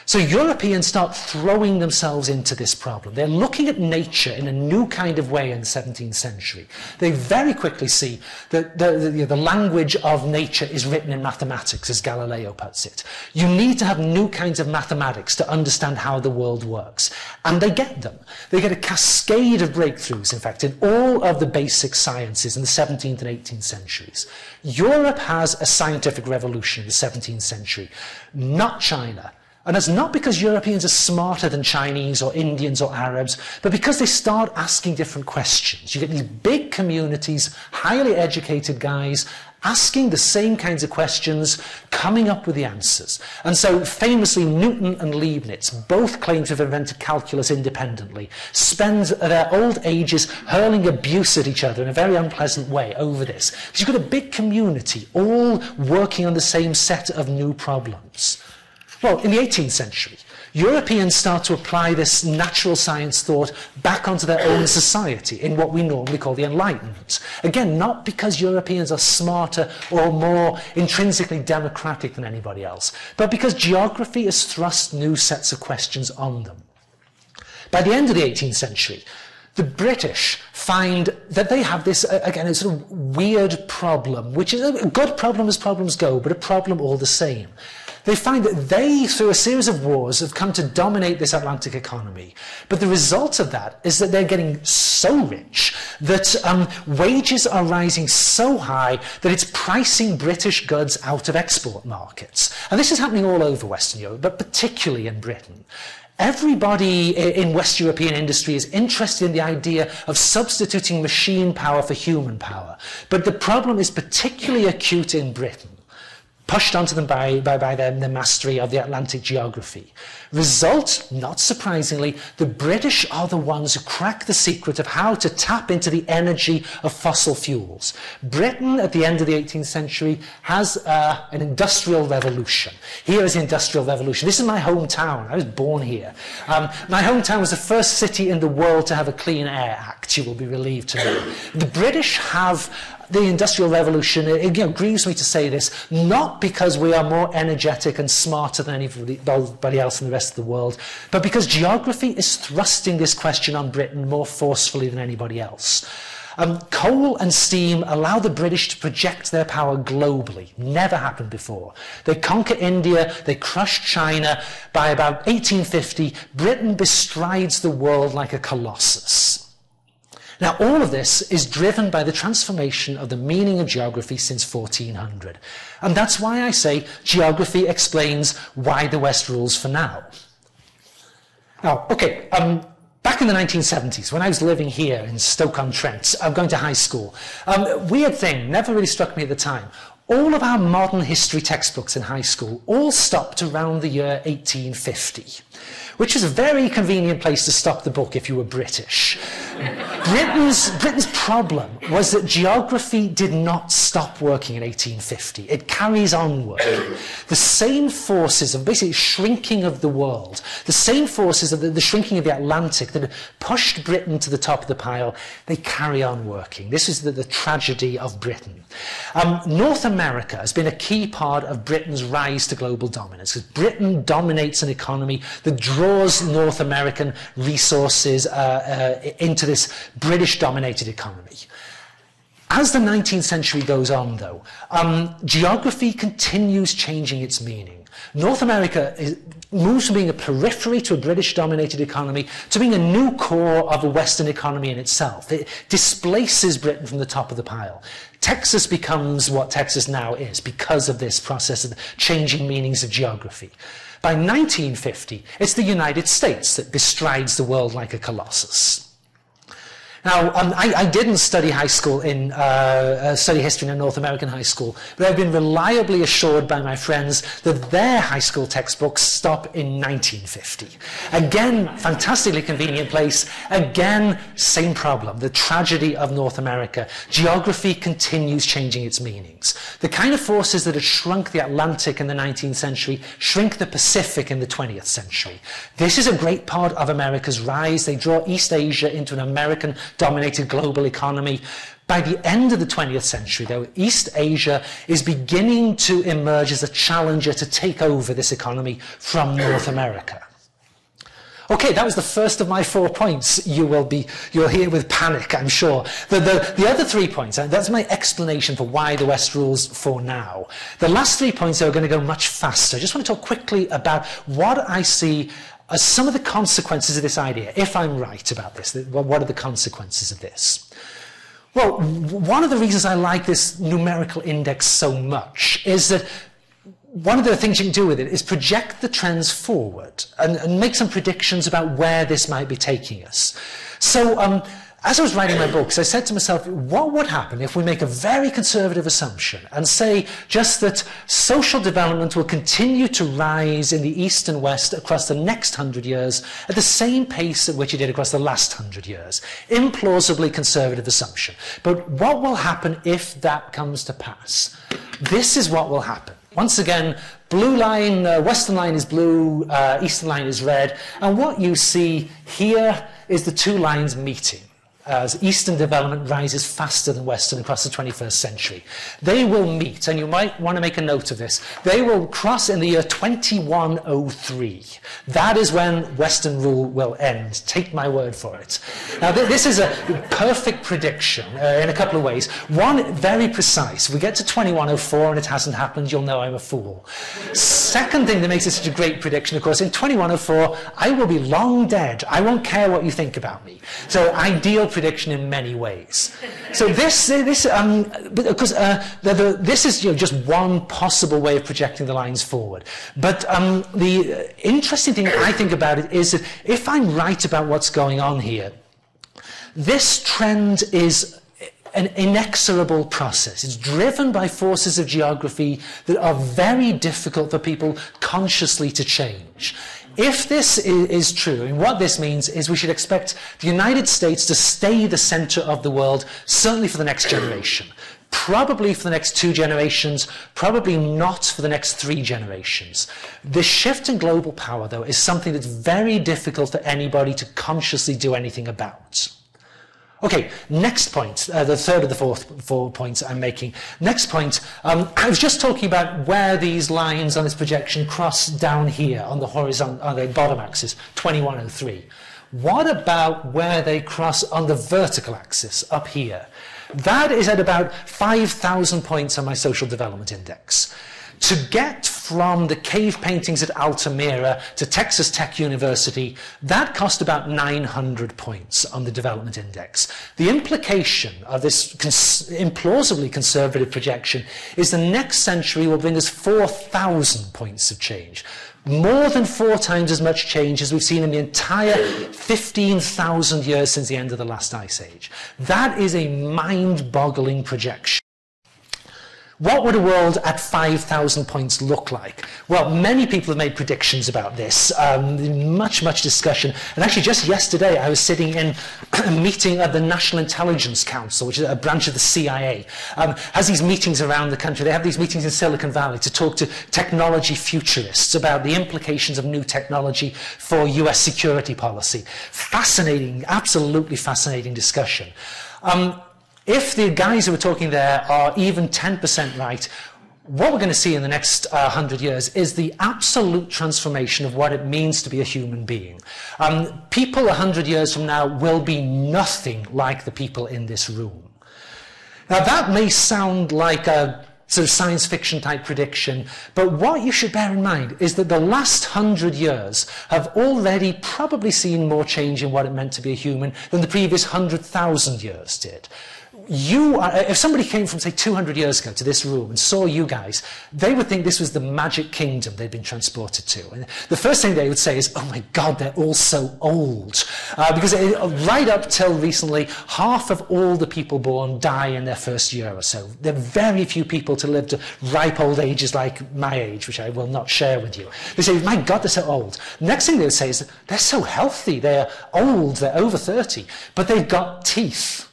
So Europeans start throwing themselves into this problem. They're looking at nature in a new kind of way in the seventeenth century. They very quickly see that the, the, the language of nature is written in mathematics, as Galileo puts it. You need to have new kinds of mathematics to understand how the world works. And they get them. They get a cascade of breakthroughs, in fact, in all of the basic sciences in the seventeenth and eighteenth centuries. Europe has a scientific revolution in the seventeenth century, not China. And it's not because Europeans are smarter than Chinese or Indians or Arabs, but because they start asking different questions. You get these big communities, highly educated guys, asking the same kinds of questions, coming up with the answers. And so famously, Newton and Leibniz both claim to have invented calculus independently, spend their old ages hurling abuse at each other in a very unpleasant way over this. Because you've got a big community all working on the same set of new problems. Well, in the eighteenth century, Europeans start to apply this natural science thought back onto their own society in what we normally call the Enlightenment. Again, not because Europeans are smarter or more intrinsically democratic than anybody else, but because geography has thrust new sets of questions on them. By the end of the eighteenth century, the British find that they have this, again, a sort of weird problem, which is a good problem as problems go, but a problem all the same. They find that they, through a series of wars, have come to dominate this Atlantic economy. But the result of that is that they're getting so rich that um, wages are rising so high that it's pricing British goods out of export markets. And this is happening all over Western Europe, but particularly in Britain. Everybody in West European industry is interested in the idea of substituting machine power for human power. But the problem is particularly acute in Britain, pushed onto them by, by, by their, their mastery of the Atlantic geography. Result, not surprisingly, the British are the ones who crack the secret of how to tap into the energy of fossil fuels. Britain, at the end of the eighteenth century, has uh, an industrial revolution. Here is the Industrial Revolution. This is my hometown. I was born here. Um, my hometown was the first city in the world to have a Clean Air Act, you will be relieved to know. The British have the Industrial Revolution. It, you know, grieves me to say this, not because we are more energetic and smarter than anybody else in the rest of the world, but because geography is thrusting this question on Britain more forcefully than anybody else. Um, coal and steam allow the British to project their power globally. Never happened before. They conquer India, they crush China. By about eighteen fifty, Britain bestrides the world like a colossus. Now, all of this is driven by the transformation of the meaning of geography since fourteen hundred. And that's why I say geography explains why the West rules for now. Now, okay, um, back in the nineteen seventies, when I was living here in Stoke-on-Trent, I'm going to high school, um, weird thing, never really struck me at the time. All of our modern history textbooks in high school all stopped around the year eighteen fifty, which is a very convenient place to stop the book if you were British. Britain's, Britain's problem was that geography did not stop working in eighteen fifty. It carries on working. The same forces of basically shrinking of the world, the same forces of the, the shrinking of the Atlantic that pushed Britain to the top of the pile, they carry on working. This is the, the tragedy of Britain. Um, North America has been a key part of Britain's rise to global dominance, because Britain dominates an economy that draws North American resources uh, uh, into this British-dominated economy. As the nineteenth century goes on, though, um, geography continues changing its meaning. North America is, moves from being a periphery to a British-dominated economy to being a new core of a Western economy in itself. It displaces Britain from the top of the pile. Texas becomes what Texas now is because of this process of changing meanings of geography. By nineteen fifty, it's the United States that bestrides the world like a colossus. Now, um, I, I didn't study high school in, uh, uh, study history in a North American high school, but I've been reliably assured by my friends that their high school textbooks stop in nineteen fifty. Again, fantastically convenient place. Again, same problem, the tragedy of North America. Geography continues changing its meanings. The kind of forces that had shrunk the Atlantic in the nineteenth century shrink the Pacific in the twentieth century. This is a great part of America's rise. They draw East Asia into an American dominated global economy. By the end of the twentieth century, though, East Asia is beginning to emerge as a challenger to take over this economy from North America. Okay, that was the first of my four points. You will be, you'll hear with panic, I'm sure. The, the, the other three points, that's my explanation for why the West rules for now. The last three points are going to go much faster. I just want to talk quickly about what I see as some of the consequences of this idea, if I'm right about this. What are the consequences of this? Well, one of the reasons I like this numerical index so much is that one of the things you can do with it is project the trends forward and, and make some predictions about where this might be taking us. So um, as I was writing my books, I said to myself, what would happen if we make a very conservative assumption and say just that social development will continue to rise in the East and West across the next hundred years at the same pace at which it did across the last hundred years? Implausibly conservative assumption. But what will happen if that comes to pass? This is what will happen. Once again, blue line, uh, western line is blue, uh, eastern line is red, and what you see here is the two lines meeting as eastern development rises faster than western across the twenty-first century. They will meet, and you might want to make a note of this, they will cross in the year twenty-one oh three. That is when western rule will end. Take my word for it. Now th this is a perfect prediction uh, in a couple of ways. One, very precise. If we get to twenty-one oh four and it hasn't happened, you'll know I'm a fool. Second thing that makes it such a great prediction, of course, in twenty-one oh four, I will be long dead. I won't care what you think about me. So ideal prediction in many ways. So this, this, um, because uh, the, the, this is you know, just one possible way of projecting the lines forward. But um, the interesting thing I think about it is that if I'm right about what's going on here, this trend is an inexorable process. It's driven by forces of geography that are very difficult for people consciously to change. If this is true, and what this means is we should expect the United States to stay the center of the world, certainly for the next generation. Probably for the next two generations, probably not for the next three generations. The shift in global power, though, is something that's very difficult for anybody to consciously do anything about. Okay, next point, uh, the third of the fourth, four points I'm making. Next point, um, I was just talking about where these lines on this projection cross down here on the horizon, on the bottom axis, twenty-one oh three. What about where they cross on the vertical axis up here? That is at about five thousand points on my social development index. To get from the cave paintings at Altamira to Texas Tech University, that cost about nine hundred points on the development index. The implication of this cons- implausibly conservative projection is the next century will bring us four thousand points of change. More than four times as much change as we've seen in the entire fifteen thousand years since the end of the last ice age. That is a mind-boggling projection. What would a world at five thousand points look like? Well, many people have made predictions about this, um, much, much discussion. And actually, just yesterday, I was sitting in a meeting at the National Intelligence Council, which is a branch of the C I A, um, has these meetings around the country. They have these meetings in Silicon Valley to talk to technology futurists about the implications of new technology for U S security policy. Fascinating, absolutely fascinating discussion. Um, If the guys who are talking there are even ten percent right, what we're going to see in the next uh, hundred years is the absolute transformation of what it means to be a human being. Um, people a hundred years from now will be nothing like the people in this room. Now that may sound like a sort of science fiction type prediction, but what you should bear in mind is that the last hundred years have already probably seen more change in what it meant to be a human than the previous hundred thousand years did. You are, if somebody came from, say, two hundred years ago to this room and saw you guys, they would think this was the magic kingdom they'd been transported to. And the first thing they would say is, oh, my God, they're all so old. Uh, because it, right up till recently, half of all the people born die in their first year or so. There are very few people to live to ripe old ages like my age, which I will not share with you. They say, my God, they're so old. Next thing they would say is, they're so healthy. They're old. They're over thirty. But they've got teeth.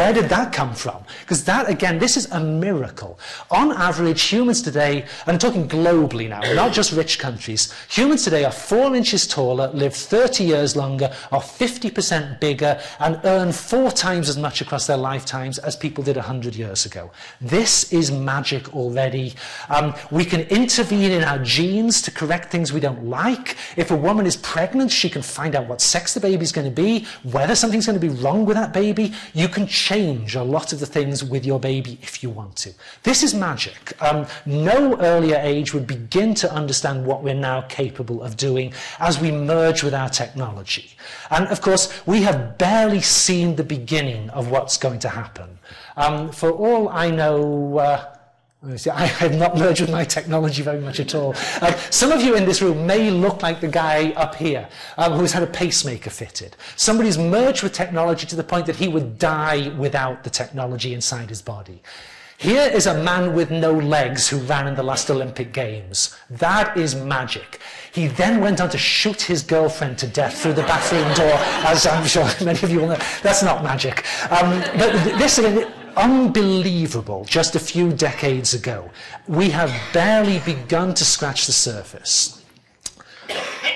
Where did that come from? Because that, again, this is a miracle. On average, humans today, and I'm talking globally now, not just rich countries, humans today are four inches taller, live thirty years longer, are fifty percent bigger, and earn four times as much across their lifetimes as people did one hundred years ago. This is magic already. Um, we can intervene in our genes to correct things we don't like. If a woman is pregnant, she can find out what sex the baby's going to be, whether something's going to be wrong with that baby. You can change a lot of the things with your baby if you want to. This is magic. Um, no earlier age would begin to understand what we're now capable of doing as we merge with our technology. And of course, we have barely seen the beginning of what's going to happen. Um, for all I know, uh, See, I have not merged with my technology very much at all. Um, some of you in this room may look like the guy up here um, who's had a pacemaker fitted. Somebody's merged with technology to the point that he would die without the technology inside his body. Here is a man with no legs who ran in the last Olympic Games. That is magic. He then went on to shoot his girlfriend to death through the bathroom door, as I'm sure many of you will know. That's not magic. Um, but this is unbelievable. Just a few decades ago, we have barely begun to scratch the surface.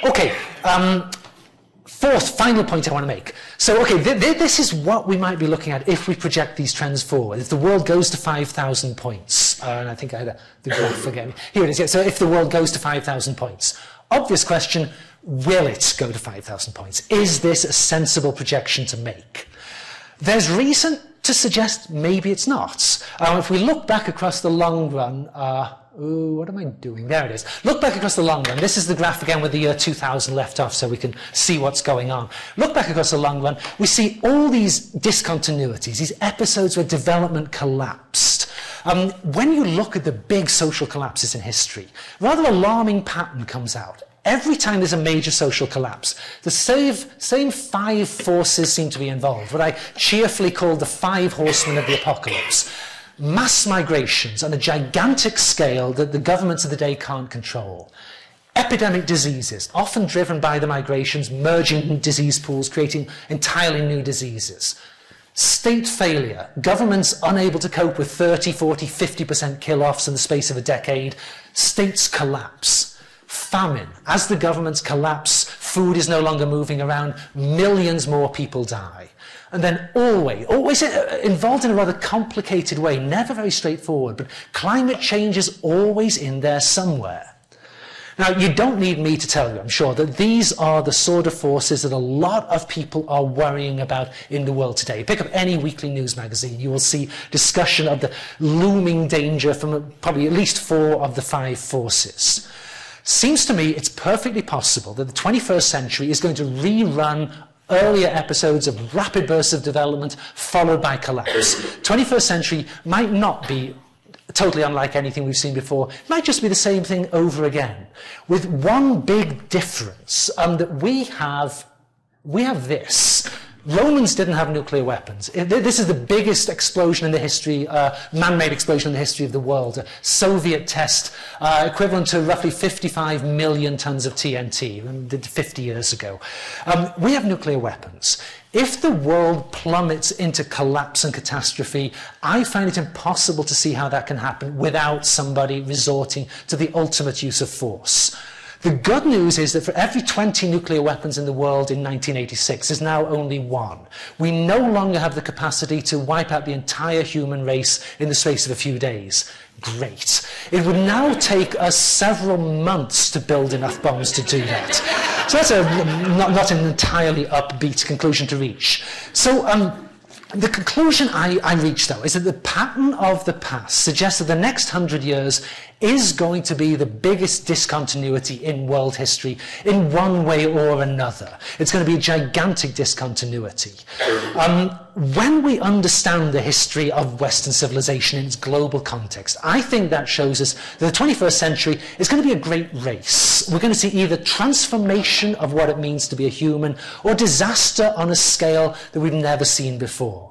Okay. Um, Fourth, final point I want to make. So, okay, th th this is what we might be looking at if we project these trends forward. If the world goes to five thousand points, uh, and I think I had a, the graph, forget me. Here it is. Yeah, so if the world goes to five thousand points, obvious question, will it go to five thousand points? Is this a sensible projection to make? There's reason to suggest maybe it's not. Um, if we look back across the long run, uh, Ooh, what am I doing? There it is. Look back across the long run. This is the graph again with the year two thousand left off so we can see what's going on. Look back across the long run. We see all these discontinuities, these episodes where development collapsed. Um, when you look at the big social collapses in history, rather alarming pattern comes out. Every time there's a major social collapse, the same, same five forces seem to be involved, what I cheerfully call the five horsemen of the apocalypse. Mass migrations on a gigantic scale that the governments of the day can't control. Epidemic diseases, often driven by the migrations, merging disease pools, creating entirely new diseases. State failure, governments unable to cope with thirty, forty, fifty percent kill-offs in the space of a decade. States collapse. Famine, as the governments collapse, food is no longer moving around, millions more people die. And then always, always involved in a rather complicated way, never very straightforward, but climate change is always in there somewhere. Now, you don't need me to tell you, I'm sure, that these are the sort of forces that a lot of people are worrying about in the world today. Pick up any weekly news magazine, you will see discussion of the looming danger from probably at least four of the five forces. Seems to me it's perfectly possible that the twenty-first century is going to rerun earlier episodes of rapid bursts of development followed by collapse. twenty-first century might not be totally unlike anything we've seen before. It might just be the same thing over again, with one big difference, um, that we have, we have this. Romans didn't have nuclear weapons. This is the biggest explosion in the history, uh, man-made explosion in the history of the world. A Soviet test uh, equivalent to roughly fifty-five million tons of T N T, did fifty years ago. Um, we have nuclear weapons. If the world plummets into collapse and catastrophe, I find it impossible to see how that can happen without somebody resorting to the ultimate use of force. The good news is that for every twenty nuclear weapons in the world in nineteen eighty-six, there's now only one. We no longer have the capacity to wipe out the entire human race in the space of a few days. Great. It would now take us several months to build enough bombs to do that. So that's a, not, not an entirely upbeat conclusion to reach. So, um, the conclusion I, I reach, though, is that the pattern of the past suggests that the next hundred years is going to be the biggest discontinuity in world history in one way or another. It's going to be a gigantic discontinuity. Um, when we understand the history of Western civilization in its global context, I think that shows us that the twenty-first century is going to be a great race. We're going to see either transformation of what it means to be a human or disaster on a scale that we've never seen before.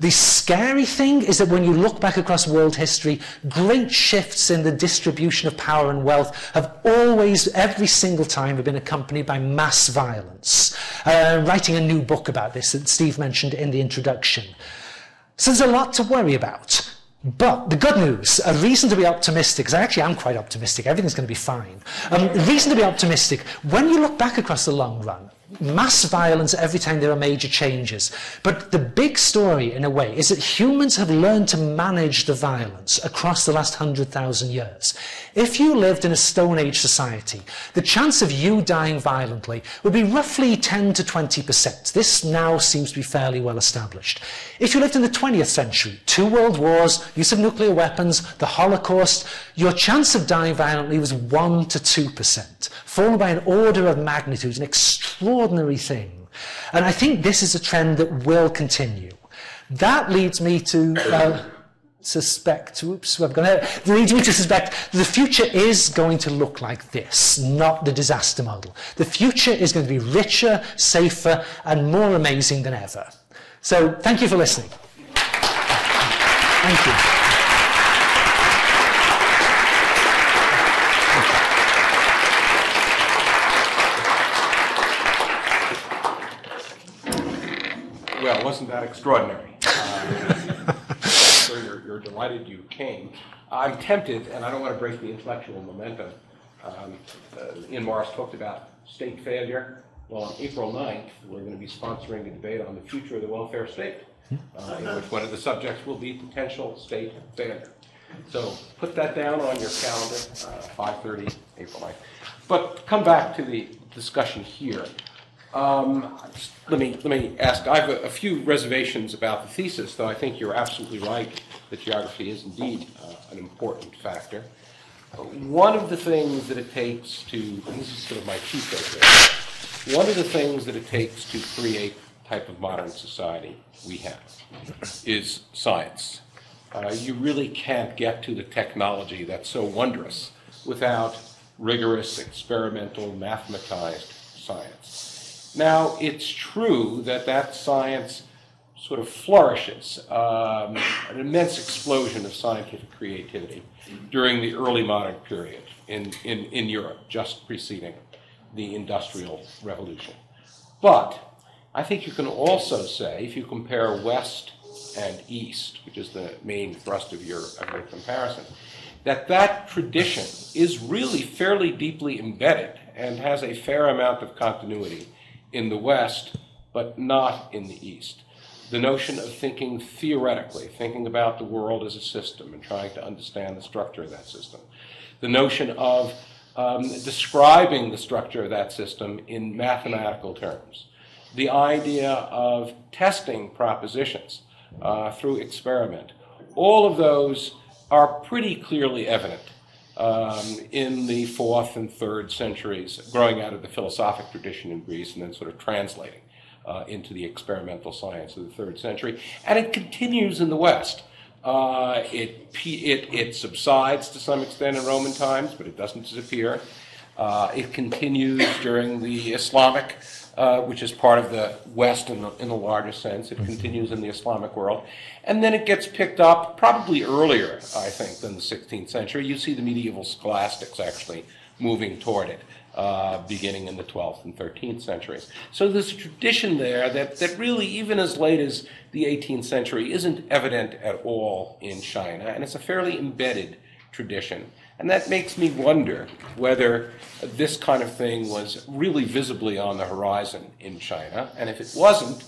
The scary thing is that when you look back across world history, great shifts in the distribution of power and wealth have always, every single time, have been accompanied by mass violence. Uh, writing a new book about this that Steve mentioned in the introduction. So there's a lot to worry about. But the good news, a reason to be optimistic, because I actually am quite optimistic, everything's going to be fine. Um, reason to be optimistic, when you look back across the long run, mass violence every time there are major changes. But the big story, in a way, is that humans have learned to manage the violence across the last one hundred thousand years. If you lived in a Stone Age society, the chance of you dying violently would be roughly ten to twenty percent. This now seems to be fairly well established. If you lived in the twentieth century, two world wars, use of nuclear weapons, the Holocaust, your chance of dying violently was one to two percent, fallen by an order of magnitude, an extraordinary thing. And I think this is a trend that will continue. That leads me to... Uh, suspect, oops, I've gone ahead, they leads me to suspect the future is going to look like this, not the disaster model. The future is going to be richer, safer, and more amazing than ever. So thank you for listening. Thank you. Well, wasn't that extraordinary? Uh, so you're, you're delighted you came. I'm tempted, and I don't want to break the intellectual momentum. Um, uh, Ian Morris talked about state failure. Well, on April ninth, we're going to be sponsoring a debate on the future of the welfare state, uh, in which one of the subjects will be potential state failure. So put that down on your calendar, uh, five thirty, April ninth. But come back to the discussion here. Um, let me let me ask. I have a, a few reservations about the thesis, though I think you're absolutely right that geography is indeed uh, an important factor. One of the things that it takes to, and this is sort of my key takeaway, one of the things that it takes to create the type of modern society we have is science. Uh, you really can't get to the technology that's so wondrous without rigorous, experimental, mathematized science. Now, it's true that that science sort of flourishes, um, an immense explosion of scientific creativity during the early modern period in, in, in Europe, just preceding the Industrial Revolution. But I think you can also say, if you compare West and East, which is the main thrust of your, of your comparison, that that tradition is really fairly deeply embedded and has a fair amount of continuity in the West, but not in the East. The notion of thinking theoretically, thinking about the world as a system and trying to understand the structure of that system. The notion of um, describing the structure of that system in mathematical terms. The idea of testing propositions uh, through experiment. All of those are pretty clearly evident Um, in the fourth and third centuries, growing out of the philosophic tradition in Greece and then sort of translating uh, into the experimental science of the third century. And it continues in the West. Uh, it, it, it subsides to some extent in Roman times, but it doesn't disappear. Uh, it continues during the Islamic, uh, which is part of the West in the, in the larger sense. It continues in the Islamic world. And then it gets picked up probably earlier, I think, than the sixteenth century. You see the medieval scholastics actually moving toward it, uh, beginning in the twelfth and thirteenth centuries. So there's a tradition there that, that really, even as late as the eighteenth century, isn't evident at all in China. And it's a fairly embedded tradition. And that makes me wonder whether this kind of thing was really visibly on the horizon in China. And if it wasn't,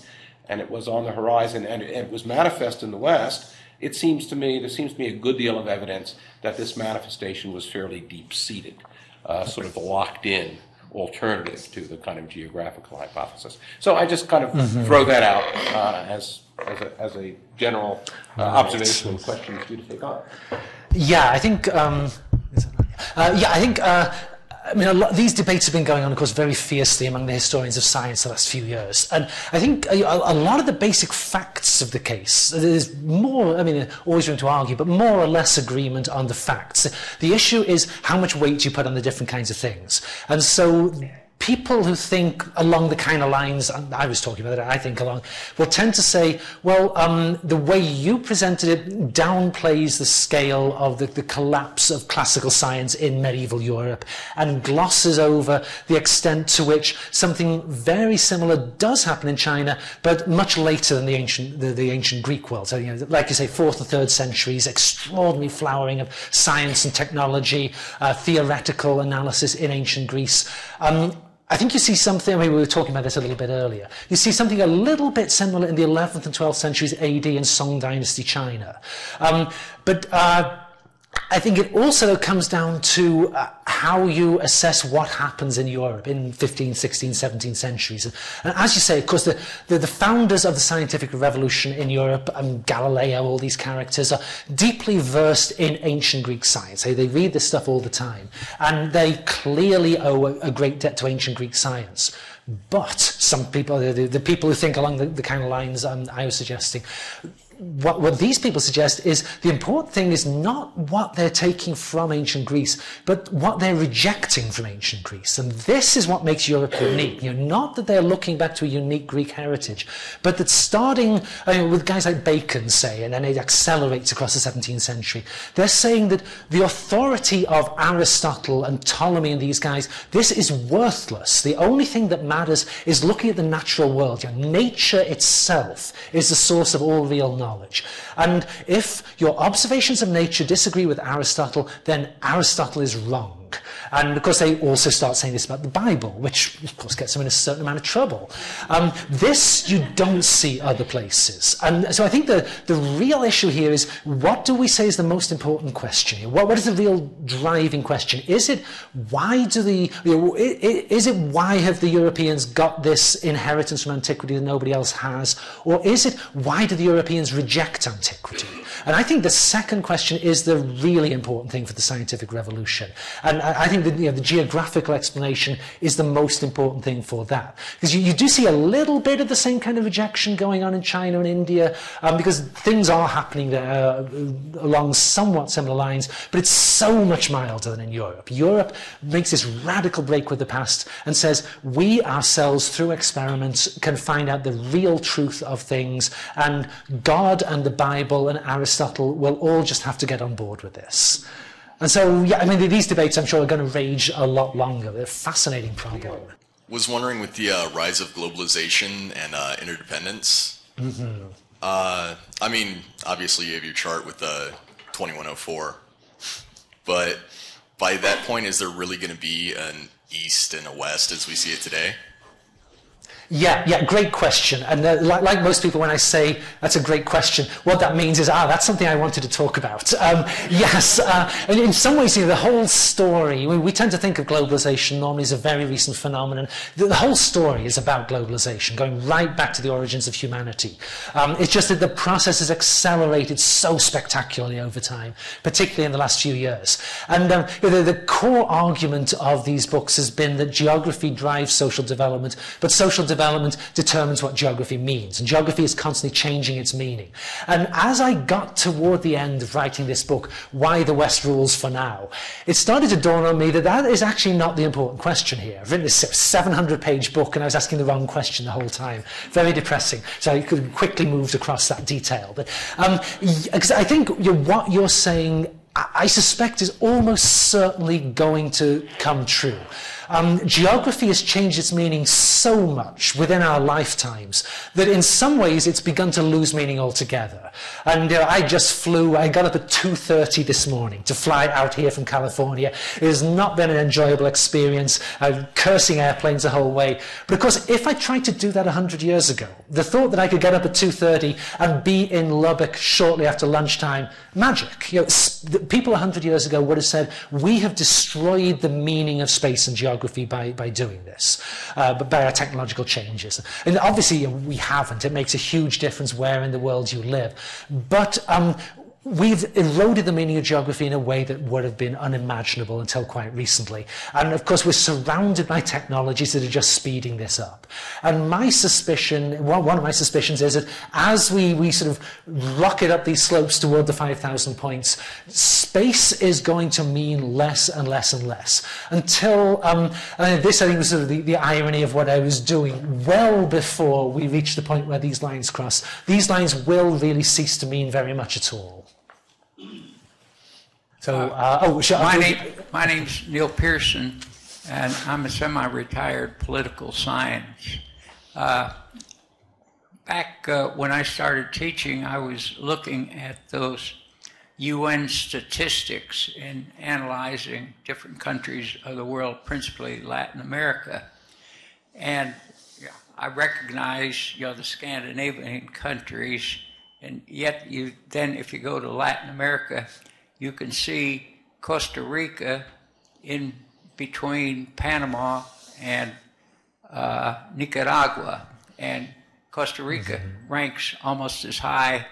and it was on the horizon and it, it was manifest in the West, it seems to me, there seems to be a good deal of evidence that this manifestation was fairly deep-seated, uh, sort of locked-in alternative to the kind of geographical hypothesis. So I just kind of mm-hmm. throw that out uh, as, as, a, as a general uh, observation and question for you to take on. Yeah, I think... Um Uh, yeah, I think, uh, I mean, a lot, these debates have been going on, of course, very fiercely among the historians of science the last few years. And I think a, a lot of the basic facts of the case, there's more, I mean, always room to argue, but more or less agreement on the facts. The issue is how much weight you put on the different kinds of things. And so... people who think along the kind of lines I was talking about, I think along, will tend to say, well, um, the way you presented it downplays the scale of the, the collapse of classical science in medieval Europe and glosses over the extent to which something very similar does happen in China, but much later than the ancient, the, the ancient Greek world. So, you know, like you say, fourth and third centuries, extraordinary flowering of science and technology, uh, theoretical analysis in ancient Greece. Um, I think you see something, I mean, we were talking about this a little bit earlier, you see something a little bit similar in the eleventh and twelfth centuries A D in Song Dynasty China. Um, but uh, I think it also comes down to uh, how you assess what happens in Europe in fifteenth, sixteenth, seventeenth centuries. And, and as you say, of course, the, the, the founders of the scientific revolution in Europe, um, Galileo, all these characters, are deeply versed in ancient Greek science. They, they read this stuff all the time. And they clearly owe a, a great debt to ancient Greek science. But some people, the, the people who think along the, the kind of lines um, I was suggesting, What, what these people suggest is the important thing is not what they're taking from ancient Greece, but what they're rejecting from ancient Greece. And this is what makes Europe unique. You know, not that they're looking back to a unique Greek heritage, but that starting I mean, with guys like Bacon, say, and then it accelerates across the seventeenth century, they're saying that the authority of Aristotle and Ptolemy and these guys, this is worthless. The only thing that matters is looking at the natural world. You know, nature itself is the source of all real knowledge. Knowledge. And if your observations of nature disagree with Aristotle, then Aristotle is wrong. And of course they also start saying this about the Bible, which of course gets them in a certain amount of trouble. Um, this you don't see other places. And so I think the, the real issue here is, what do we say is the most important question? What, what is the real driving question? Is it why do the, you know, is it why have the Europeans got this inheritance from antiquity that nobody else has? Or is it why do the Europeans reject antiquity? And I think the second question is the really important thing for the scientific revolution. And I think that, you know, the geographical explanation is the most important thing for that. Because you, you do see a little bit of the same kind of rejection going on in China and India, um, because things are happening there along somewhat similar lines, but it's so much milder than in Europe. Europe makes this radical break with the past and says, we ourselves, through experiments, can find out the real truth of things, and God and the Bible and Aristotle will all just have to get on board with this. And so, yeah, I mean, these debates, I'm sure, are going to rage a lot longer. They're a fascinating problem. Was wondering with the uh, rise of globalization and uh, interdependence. Mm-hmm. uh, I mean, obviously, you have your chart with the uh, twenty-one oh four. But by that point, is there really going to be an East and a West as we see it today? Yeah, yeah, great question. And uh, like, like most people, when I say that's a great question, what that means is, ah, that's something I wanted to talk about. Um, yes, uh, and in some ways, you know, the whole story, we, we tend to think of globalization normally as a very recent phenomenon. The, the whole story is about globalization, going right back to the origins of humanity. Um, it's just that the process has accelerated so spectacularly over time, particularly in the last few years. And um, you know, the, the core argument of these books has been that geography drives social development, but social development Development determines what geography means, and geography is constantly changing its meaning. And as I got toward the end of writing this book, Why the West Rules for Now, it started to dawn on me that that is actually not the important question here. I've written this seven hundred page book and I was asking the wrong question the whole time. Very depressing. So I could quickly move across that detail. But um, I think you're, what you're saying, I suspect, is almost certainly going to come true. Um, geography has changed its meaning so much within our lifetimes that in some ways it's begun to lose meaning altogether. And you know, I just flew, I got up at two thirty this morning to fly out here from California. It has not been an enjoyable experience. I'm cursing airplanes the whole way. But of course, if I tried to do that a hundred years ago, the thought that I could get up at two thirty and be in Lubbock shortly after lunchtime, magic. You know, people a hundred years ago would have said, we have destroyed the meaning of space and geography. By, by doing this, uh, but by our technological changes. And obviously we haven't. It makes a huge difference where in the world you live. But um, we've eroded the meaning of geography in a way that would have been unimaginable until quite recently. And of course we're surrounded by technologies that are just speeding this up. And my suspicion, well, one of my suspicions is that as we, we sort of rocket up these slopes toward the five thousand points, space is going to mean less and less and less. Until, um, and this I think was sort of the, the irony of what I was doing, well before we reach the point where these lines cross, these lines will really cease to mean very much at all. So, uh, oh, shall my, I... name, my name's Neil Pearson. And I'm a semi-retired political science. Uh, back uh, when I started teaching, I was looking at those U N statistics and analyzing different countries of the world, principally Latin America. And yeah, I recognize, you know, the Scandinavian countries, and yet you then if you go to Latin America, you can see Costa Rica in between Panama and uh, Nicaragua, and Costa Rica ranks almost as high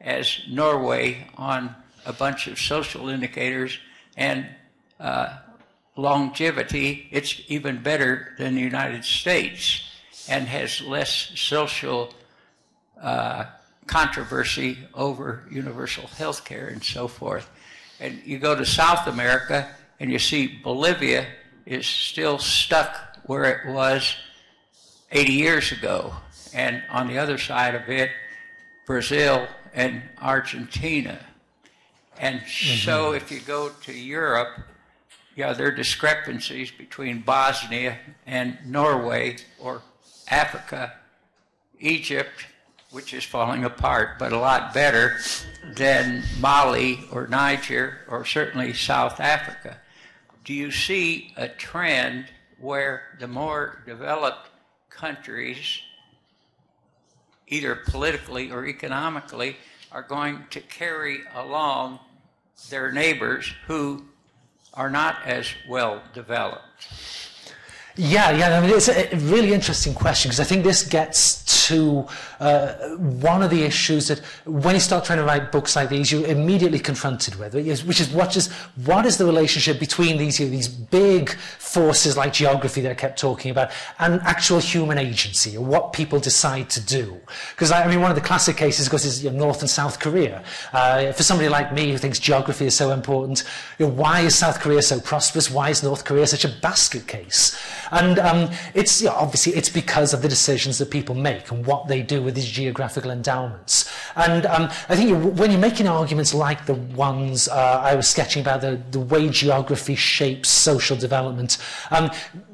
as Norway on a bunch of social indicators, and uh, longevity, it's even better than the United States and has less social uh, controversy over universal health care and so forth. And you go to South America and you see Bolivia is still stuck where it was eighty years ago. And on the other side of it, Brazil and Argentina. And mm-hmm. so if you go to Europe, yeah, there are discrepancies between Bosnia and Norway, or Africa, Egypt, which is falling apart, but a lot better than Mali or Niger or certainly South Africa. Do you see a trend where the more developed countries, either politically or economically, are going to carry along their neighbors who are not as well developed? Yeah, yeah, I mean, it's a really interesting question, because I think this gets to uh, one of the issues that when you start trying to write books like these, you're immediately confronted with, which is what is, what is the relationship between these, you know, these big forces like geography that I kept talking about and actual human agency, or what people decide to do. Because, I mean, one of the classic cases, of course, is you know, North and South Korea. Uh, for somebody like me who thinks geography is so important, you know, why is South Korea so prosperous? Why is North Korea such a basket case? And um, it's, you know, obviously it's because of the decisions that people make and what they do with these geographical endowments. And um, I think you, when you're making arguments like the ones uh, I was sketching about, the, the way geography shapes social development, um,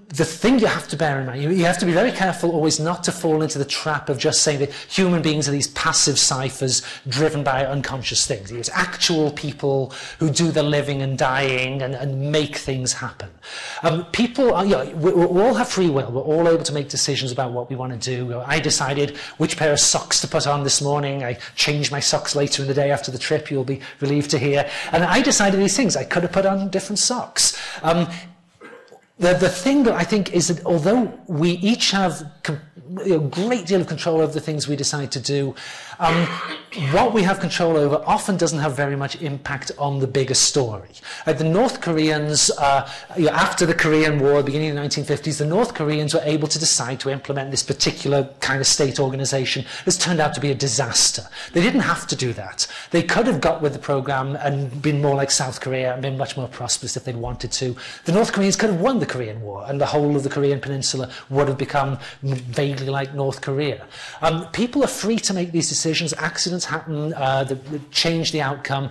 the thing you have to bear in mind, you, you have to be very careful always not to fall into the trap of just saying that human beings are these passive ciphers driven by unconscious things. It's actual people who do the living and dying and, and make things happen. Um, people, are, you know, we, we all have free will. We're all able to make decisions about what we want to do. You know, I decided which pair of socks to put on this morning. I changed my socks later in the day after the trip, you'll be relieved to hear. And I decided these things. I could have put on different socks. Um, The, the thing that I think is that although we each have a great deal of control over the things we decide to do, um, what we have control over often doesn't have very much impact on the bigger story. Uh, the North Koreans, uh, you know, after the Korean War, beginning of the nineteen fifties, the North Koreans were able to decide to implement this particular kind of state organization that's turned out to be a disaster. They didn't have to do that. They could have got with the program and been more like South Korea and been much more prosperous if they'd wanted to. The North Koreans could have won the Korean War, and the whole of the Korean Peninsula would have become vaguely like North Korea. Um, people are free to make these decisions. Accidents happen uh, that, that change the outcome.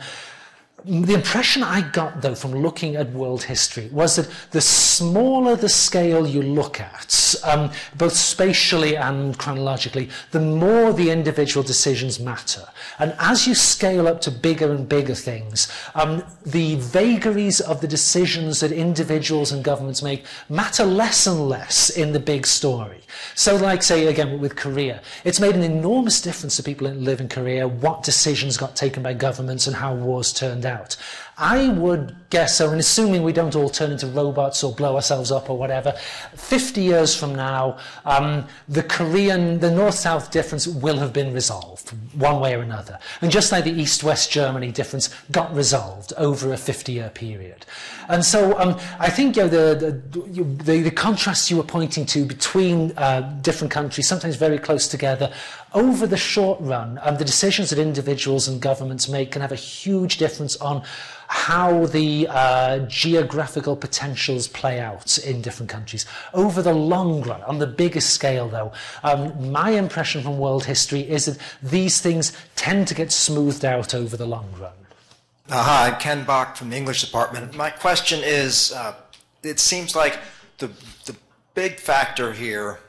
The impression I got, though, from looking at world history was that the smaller the scale you look at, um, both spatially and chronologically, the more the individual decisions matter. And as you scale up to bigger and bigger things, um, the vagaries of the decisions that individuals and governments make matter less and less in the big story. So, like, say, again, with Korea, it's made an enormous difference to people who live in Korea, what decisions got taken by governments and how wars turned out. out. I would guess, so, and assuming we don't all turn into robots or blow ourselves up or whatever, fifty years from now, um, the Korean, the North-South difference will have been resolved one way or another. And just like the East-West Germany difference got resolved over a fifty-year period. And so um, I think, you know, the, the, the, the contrast you were pointing to between uh, different countries, sometimes very close together, over the short run, um, the decisions that individuals and governments make can have a huge difference on how the uh, geographical potentials play out in different countries. Over the long run, on the bigger scale, though, um, my impression from world history is that these things tend to get smoothed out over the long run. Aha, I'm Ken Bach from the English department. My question is, uh, it seems like the, the big factor here,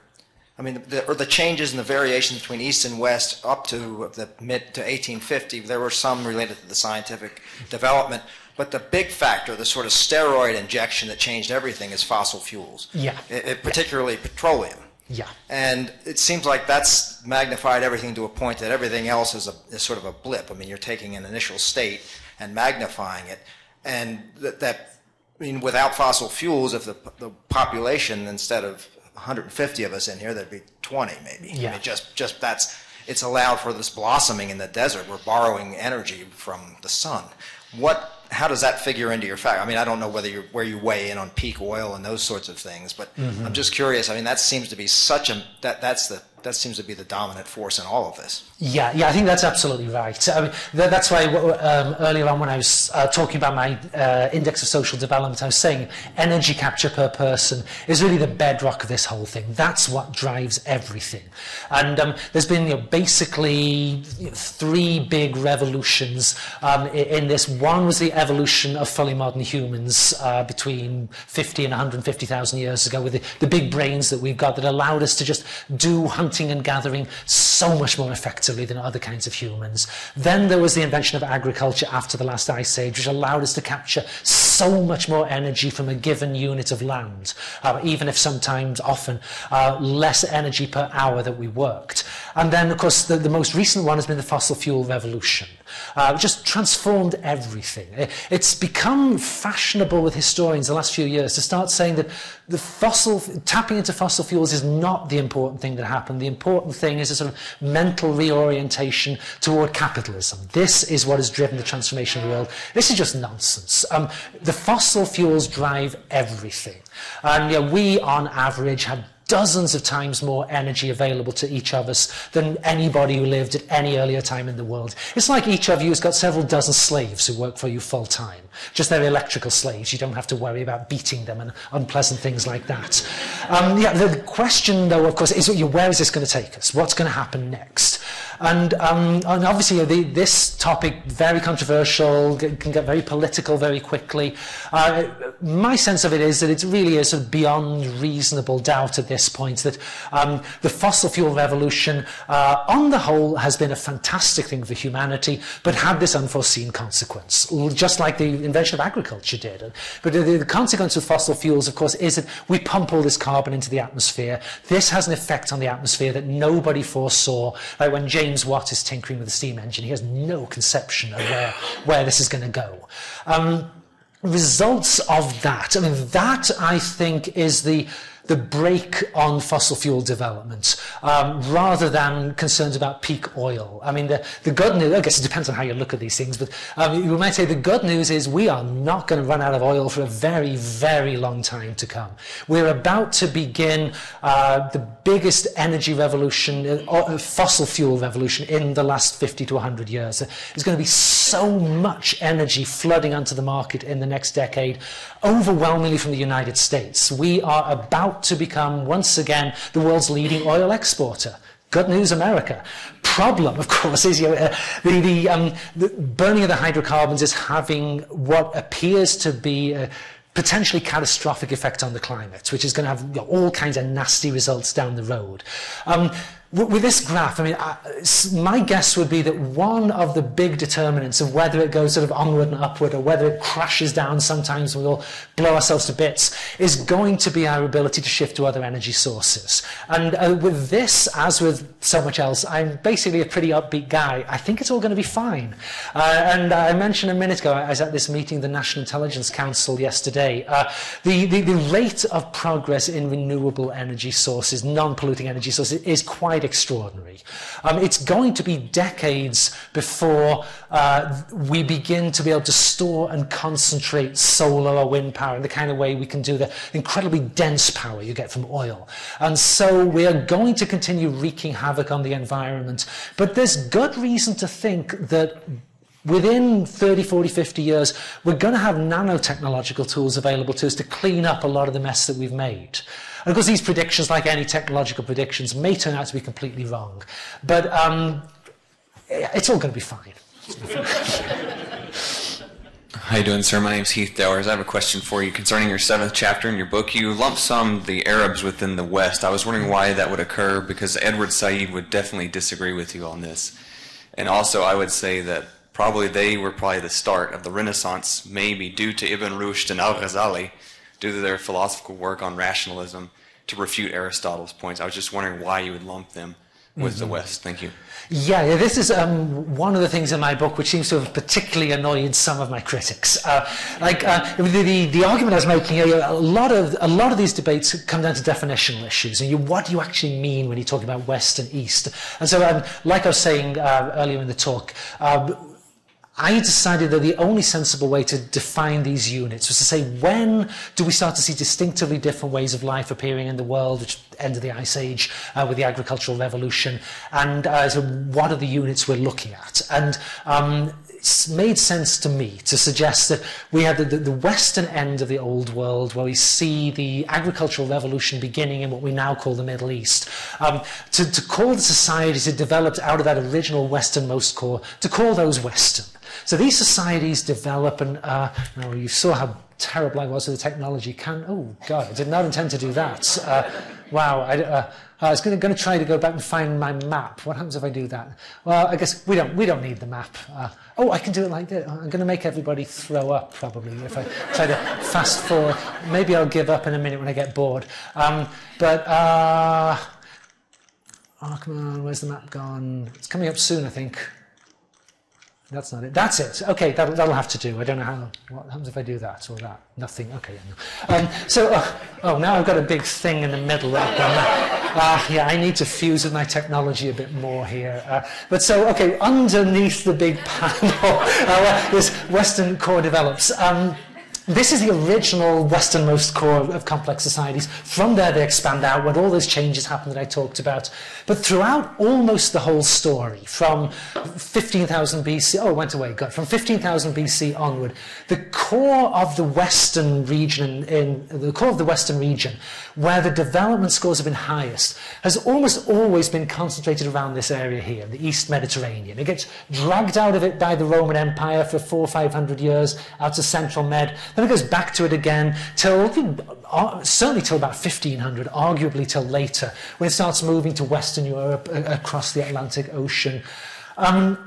I mean, the, or the changes and the variations between East and West up to the mid to eighteen fifty, there were some related to the scientific development, but the big factor, the sort of steroid injection that changed everything, is fossil fuels. Yeah. It, it, particularly yeah. petroleum. Yeah. And it seems like that's magnified everything to a point that everything else is, a, is sort of a blip. I mean, you're taking an initial state and magnifying it, and that, that I mean, without fossil fuels, if the, the population, instead of one hundred fifty of us in here, there'd be twenty maybe. Yeah. I mean, just, just that's, it's allowed for this blossoming in the desert. We're borrowing energy from the sun. What, how does that figure into your fact? I mean, I don't know whether you're, where you weigh in on peak oil and those sorts of things, but mm-hmm. I'm just curious. I mean, that seems to be such a, that, that's the that seems to be the dominant force in all of this. Yeah, yeah, I think that's absolutely right. I mean, that, that's why um, earlier on when I was uh, talking about my uh, index of social development, I was saying energy capture per person is really the bedrock of this whole thing. That's what drives everything. And um, there's been you know, basically you know, three big revolutions um, in, in this. One was the evolution of fully modern humans uh, between fifty and one hundred fifty thousand years ago, with the, the big brains that we've got that allowed us to just do hunting and gathering so much more effectively than other kinds of humans. Then there was the invention of agriculture after the last ice age, which allowed us to capture so much more energy from a given unit of land, uh, even if sometimes often uh, less energy per hour that we worked. And then, of course, the, the most recent one has been the fossil fuel revolution. Uh, just transformed everything. It, it's become fashionable with historians the last few years to start saying that the fossil, tapping into fossil fuels is not the important thing that happened. The important thing is a sort of mental reorientation toward capitalism. This is what has driven the transformation of the world. This is just nonsense. Um, the fossil fuels drive everything. And um, yeah, we, on average, had dozens of times more energy available to each of us than anybody who lived at any earlier time in the world. It's like each of you has got several dozen slaves who work for you full time. Just they're electrical slaves. You don't have to worry about beating them and unpleasant things like that. Um, yeah, the question, though, of course, is where is this going to take us? What's going to happen next? And, um, and obviously, the, this topic, very controversial, can get very political very quickly. Uh, my sense of it is that it really is sort of beyond reasonable doubt at this point that um, the fossil fuel revolution uh, on the whole has been a fantastic thing for humanity, but had this unforeseen consequence, just like the invention of agriculture did. But the, the consequence of fossil fuels, of course, is that we pump all this carbon into the atmosphere. This has an effect on the atmosphere that nobody foresaw. Like when James Watt is tinkering with a steam engine, he has no conception of where, where this is going to go. Um, results of that, I mean, that I think is the the break on fossil fuel development, um, rather than concerns about peak oil. I mean, the, the good news, I guess it depends on how you look at these things, but um, you might say the good news is we are not going to run out of oil for a very, very long time to come. We're about to begin uh, the biggest energy revolution, uh, fossil fuel revolution, in the last fifty to one hundred years. There's going to be so much energy flooding onto the market in the next decade, overwhelmingly from the United States. We are about to become, once again, the world's leading oil exporter. Good news, America. Problem, of course, is you know, uh, the, the, um, the burning of the hydrocarbons is having what appears to be a potentially catastrophic effect on the climate, which is going to have you know, all kinds of nasty results down the road. Um, With this graph, I mean, uh, my guess would be that one of the big determinants of whether it goes sort of onward and upward, or whether it crashes down sometimes and we'll blow ourselves to bits, is going to be our ability to shift to other energy sources. And uh, with this, as with so much else, I'm basically a pretty upbeat guy. I think it's all going to be fine. Uh, and I mentioned a minute ago, I was at this meeting, the National Intelligence Council yesterday, uh, the, the, the rate of progress in renewable energy sources, non-polluting energy sources, is quite extraordinary. Um, it's going to be decades before uh, we begin to be able to store and concentrate solar or wind power in the kind of way we can do the incredibly dense power you get from oil. And so we are going to continue wreaking havoc on the environment. But there's good reason to think that within thirty, forty, fifty years, we're going to have nanotechnological tools available to us to clean up a lot of the mess that we've made. And of course, these predictions, like any technological predictions, may turn out to be completely wrong. But um, it's all going to be fine. How you doing, sir? My name's Heath Dowers. I have a question for you concerning your seventh chapter in your book. You lump sum the Arabs within the West. I was wondering why that would occur, because Edward Said would definitely disagree with you on this. And also, I would say that Probably they were probably the start of the Renaissance, maybe due to Ibn Rushd and Al-Ghazali, due to their philosophical work on rationalism to refute Aristotle's points. I was just wondering why you would lump them with mm-hmm. the West. Thank you. Yeah, yeah this is um, one of the things in my book which seems to have particularly annoyed some of my critics. Uh, like uh, the, the, the argument I was making, you know, a lot of a lot of these debates come down to definitional issues. And you, what do you actually mean when you talk about West and East? And so, um, like I was saying uh, earlier in the talk. Uh, I decided that the only sensible way to define these units was to say, when do we start to see distinctively different ways of life appearing in the world, which ended the Ice Age uh, with the agricultural revolution, and uh, so what are the units we're looking at? And um, it's made sense to me to suggest that we have the, the, the western end of the old world, where we see the agricultural revolution beginning in what we now call the Middle East. Um, to, to call the societies that developed out of that original westernmost core, to call those Western. So these societies develop, and uh, now you saw how terrible I was with the technology. Can oh God, I did not intend to do that. Uh, wow, I, uh, I was going to try to go back and find my map. What happens if I do that? Well, I guess we don't we don't need the map. Uh, oh, I can do it like this. I'm going to make everybody throw up probably if I try to fast forward. Maybe I'll give up in a minute when I get bored. Um, but. Uh, Oh, come on, where's the map gone? It's coming up soon, I think. That's not it. That's it. Okay, that'll, that'll have to do. I don't know how. What happens if I do that or that? Nothing. Okay. Yeah, no. um, so, uh, oh, now I've got a big thing in the middle. Ah, uh, yeah, I need to fuse with my technology a bit more here. Uh, but so, okay, underneath the big panel, uh, this Western core develops. Um, This is the original westernmost core of complex societies. From there they expand out when all those changes happen that I talked about. But throughout almost the whole story, from fifteen thousand B C, oh, it went away, God, from fifteen thousand B C onward, the core of the western region, in the core of the western region, where the development scores have been highest, has almost always been concentrated around this area here, the East Mediterranean. It gets dragged out of it by the Roman Empire for four or five hundred years, out to Central Med. Then it goes back to it again, till certainly till about fifteen hundred, arguably till later, when it starts moving to Western Europe, across the Atlantic Ocean. Um,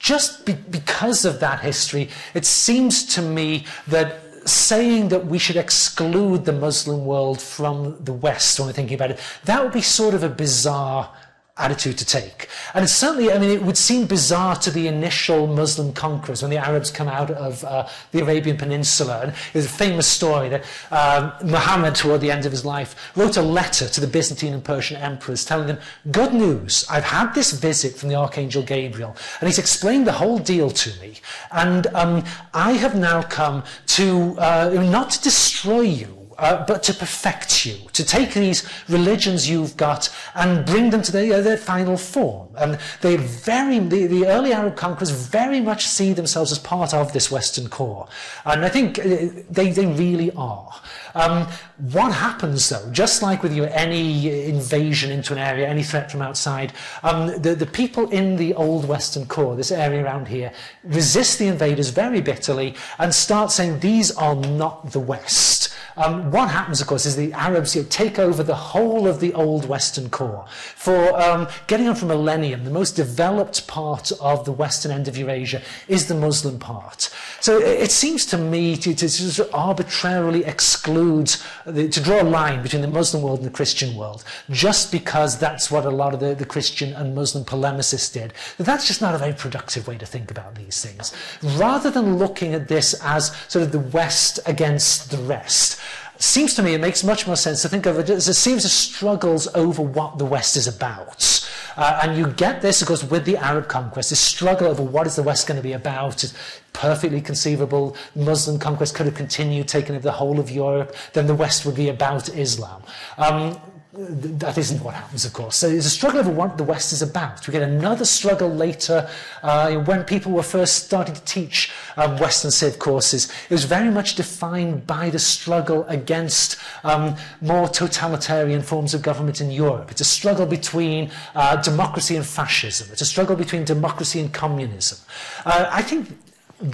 just be because of that history, it seems to me that saying that we should exclude the Muslim world from the West when we're thinking about it, that would be sort of a bizarre attitude to take. And it's certainly, I mean, it would seem bizarre to the initial Muslim conquerors when the Arabs come out of uh, the Arabian Peninsula. And there's a famous story that uh, Muhammad, toward the end of his life, wrote a letter to the Byzantine and Persian emperors telling them, good news, I've had this visit from the Archangel Gabriel, and he's explained the whole deal to me. And um, I have now come to, uh, not to destroy you, Uh, but to perfect you, to take these religions you've got and bring them to their, uh, their final form. And they very, the, the early Arab conquerors very much see themselves as part of this Western core. And I think they, they really are. Um, what happens, though, just like with you, any invasion into an area, any threat from outside, um, the, the people in the old Western core, this area around here, resist the invaders very bitterly and start saying, these are not the West. Um, what happens, of course, is the Arabs, you know, take over the whole of the old Western core. For um, getting on for millennium, the most developed part of the western end of Eurasia is the Muslim part. So it, it seems to me to, to sort of arbitrarily exclude, the, to draw a line between the Muslim world and the Christian world, just because that's what a lot of the, the Christian and Muslim polemicists did. But that's just not a very productive way to think about these things. Rather than looking at this as sort of the West against the rest, seems to me it makes much more sense to think of it as a series of struggles over what the West is about. Uh, and you get this, of course, with the Arab conquest, this struggle over what is the West going to be about. It's perfectly conceivable. Muslim conquest could have continued, taking over the whole of Europe, then the West would be about Islam. Um, That isn't what happens, of course. So there's a struggle over what the West is about. We get another struggle later uh, when people were first starting to teach um, Western Civ courses. It was very much defined by the struggle against um, more totalitarian forms of government in Europe. It's a struggle between uh, democracy and fascism. It's a struggle between democracy and communism. Uh, I think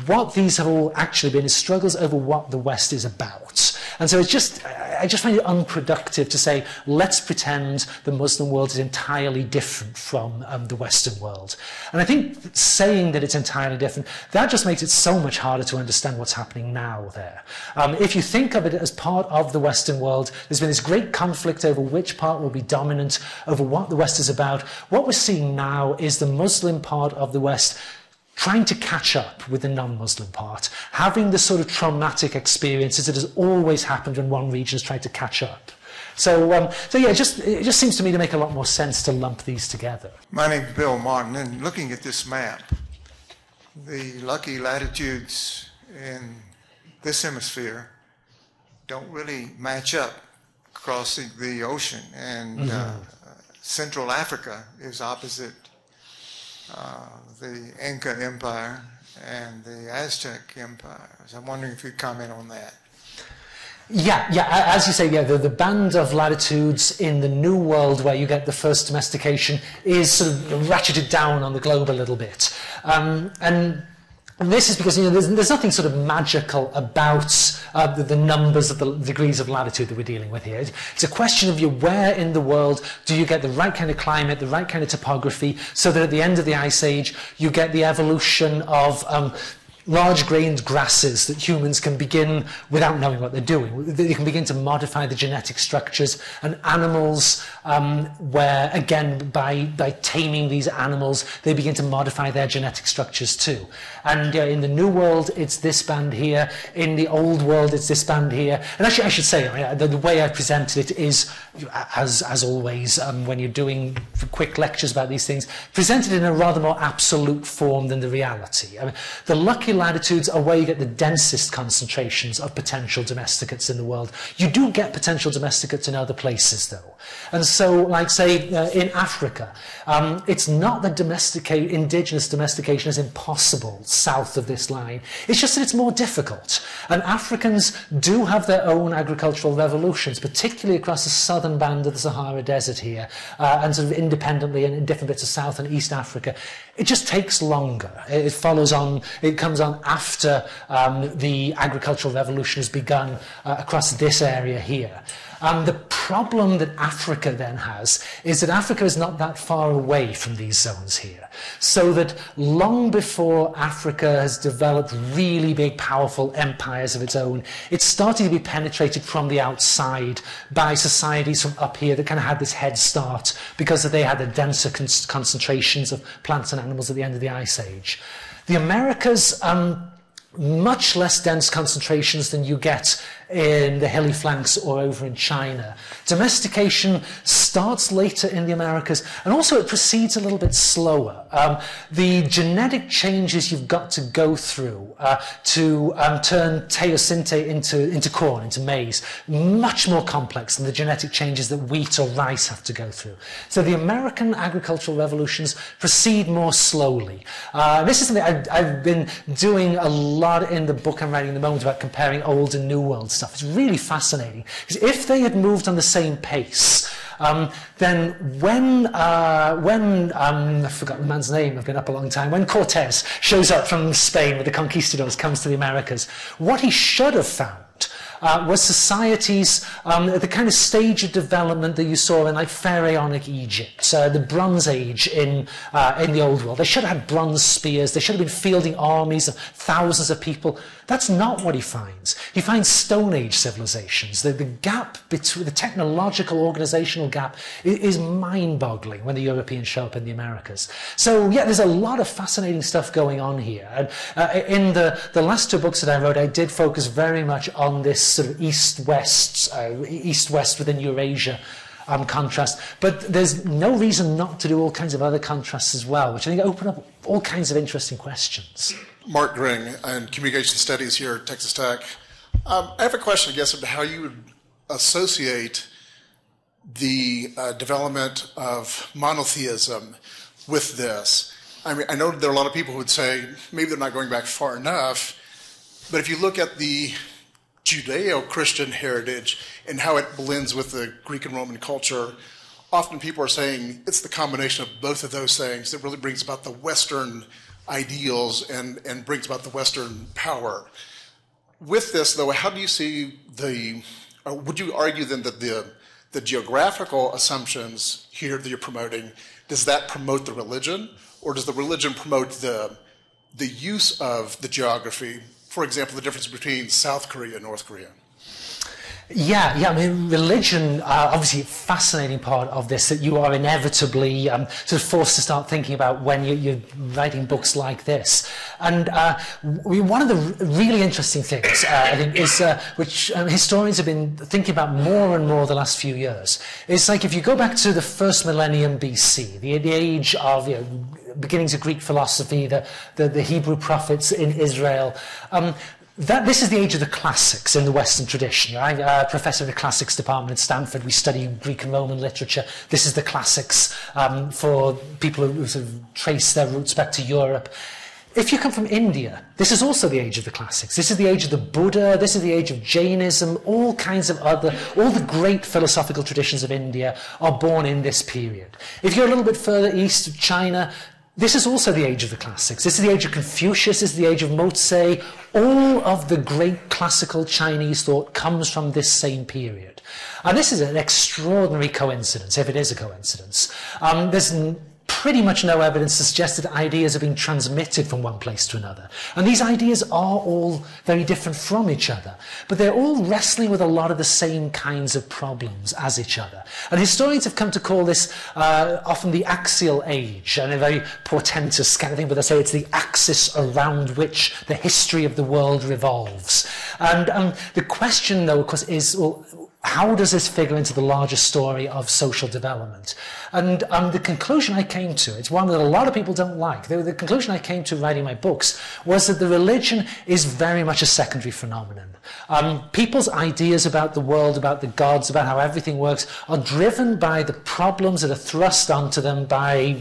what these have all actually been is struggles over what the West is about. And so it's just, I just find it unproductive to say, let's pretend the Muslim world is entirely different from um, the Western world. And I think saying that it's entirely different, that just makes it so much harder to understand what's happening now there. Um, if you think of it as part of the Western world, there's been this great conflict over which part will be dominant, over what the West is about. What we're seeing now is the Muslim part of the West trying to catch up with the non-Muslim part, having the sort of traumatic experiences that has always happened when one region has tried to catch up. So, um, so yeah, it just, it just seems to me to make a lot more sense to lump these together. My name's Bill Martin, and looking at this map, the lucky latitudes in this hemisphere don't really match up crossing the ocean, and mm-hmm. uh, Central Africa is opposite uh, the Inca Empire and the Aztec Empire. So I'm wondering if you'd comment on that. Yeah, yeah, as you say, yeah, the, the band of latitudes in the New World where you get the first domestication is sort of ratcheted down on the globe a little bit. Um, and, and this is because, you know, there's, there's nothing sort of magical about uh, the, the numbers of the degrees of latitude that we're dealing with here. It's a question of you, where in the world do you get the right kind of climate, the right kind of topography, so that at the end of the Ice Age, you get the evolution of... Um, large-grained grasses that humans can begin, without knowing what they're doing, they can begin to modify the genetic structures, and animals um, where, again, by, by taming these animals, they begin to modify their genetic structures too. And uh, in the New World, it's this band here. In the Old World, it's this band here. And actually, I should say, I mean, the, the way I presented it is, as, as always, um, when you're doing quick lectures about these things, presented in a rather more absolute form than the reality. I mean, the lucky latitudes are where you get the densest concentrations of potential domesticates in the world. You do get potential domesticates in other places, though. And so, like, say, uh, in Africa, um, it's not that domesticate, indigenous domestication is impossible south of this line. It's just that it's more difficult. And Africans do have their own agricultural revolutions, particularly across the southern band of the Sahara Desert here, uh, and sort of independently in, in different bits of South and East Africa. It just takes longer. It, it follows on, it comes on after um, the agricultural revolution has begun uh, across this area here. Um, the problem that Africa then has is that Africa is not that far away from these zones here. So that long before Africa has developed really big, powerful empires of its own, it's starting to be penetrated from the outside by societies from up here that kind of had this head start because they had the denser con concentrations of plants and animals at the end of the Ice Age. The Americas, um, much less dense concentrations than you get in the hilly flanks or over in China. Domestication starts later in the Americas, and also it proceeds a little bit slower. Um, the genetic changes you've got to go through uh, to um, turn teosinte into, into corn, into maize, much more complex than the genetic changes that wheat or rice have to go through. So the American agricultural revolutions proceed more slowly. Uh, this is something I've, I've been doing a lot in the book I'm writing at the moment about comparing old and new world stuff. It's really fascinating, because if they had moved on the same pace, um, then when, uh, when um, I forgot the man's name, I've been up a long time, when Cortes shows up from Spain with the conquistadors, comes to the Americas, what he should have found Uh, was societies, um, the kind of stage of development that you saw in, like, Pharaonic Egypt, uh, the Bronze Age in, uh, in the Old World. They should have had bronze spears. They should have been fielding armies of thousands of people. That's not what he finds. He finds Stone Age civilizations. The, the gap between the technological, organizational gap is, is mind-boggling when the Europeans show up in the Americas. So, yeah, there's a lot of fascinating stuff going on here. And uh, in the, the last two books that I wrote, I did focus very much on this sort of east-west, uh, east-west within Eurasia um, contrast. But there's no reason not to do all kinds of other contrasts as well, which I think open up all kinds of interesting questions. Mark Gring, in Communication Studies here at Texas Tech. Um, I have a question, I guess, about how you would associate the uh, development of monotheism with this. I mean, I know there are a lot of people who would say maybe they're not going back far enough, but if you look at the Judeo-Christian heritage and how it blends with the Greek and Roman culture, often people are saying it's the combination of both of those things that really brings about the Western ideals and, and brings about the Western power. With this, though, how do you see the, or would you argue then that the, the geographical assumptions here that you're promoting, does that promote the religion, or does the religion promote the, the use of the geography? For example, the difference between South Korea and North Korea. Yeah, yeah, I mean, religion, uh, obviously a fascinating part of this that you are inevitably um, sort of forced to start thinking about when you, you're writing books like this. And uh, we, one of the really interesting things, uh, I think, is, uh, which um, historians have been thinking about more and more the last few years, it's like if you go back to the first millennium B C, the, the age of, you know, beginnings of Greek philosophy, the, the, the Hebrew prophets in Israel. Um, That, this is the age of the classics in the Western tradition. I'm a professor in the classics department at Stanford. We study Greek and Roman literature. This is the classics um, for people who sort of trace their roots back to Europe. If you come from India, this is also the age of the classics. This is the age of the Buddha. This is the age of Jainism. All kinds of other, all the great philosophical traditions of India are born in this period. If you're a little bit further east, China, this is also the age of the classics. This is the age of Confucius. This is the age of Mozi. All of the great classical Chinese thought comes from this same period. And this is an extraordinary coincidence, if it is a coincidence. Um, there's pretty much no evidence to suggest that ideas are being transmitted from one place to another. And these ideas are all very different from each other. But they're all wrestling with a lot of the same kinds of problems as each other. And historians have come to call this uh, often the axial age, and a very portentous kind of thing, but they say it's the axis around which the history of the world revolves. And um, the question, though, of course, is, well, how does this figure into the larger story of social development? And um, the conclusion I came to, it's one that a lot of people don't like, the, the conclusion I came to writing my books was that the religion is very much a secondary phenomenon. Um, people's ideas about the world, about the gods, about how everything works, are driven by the problems that are thrust onto them by,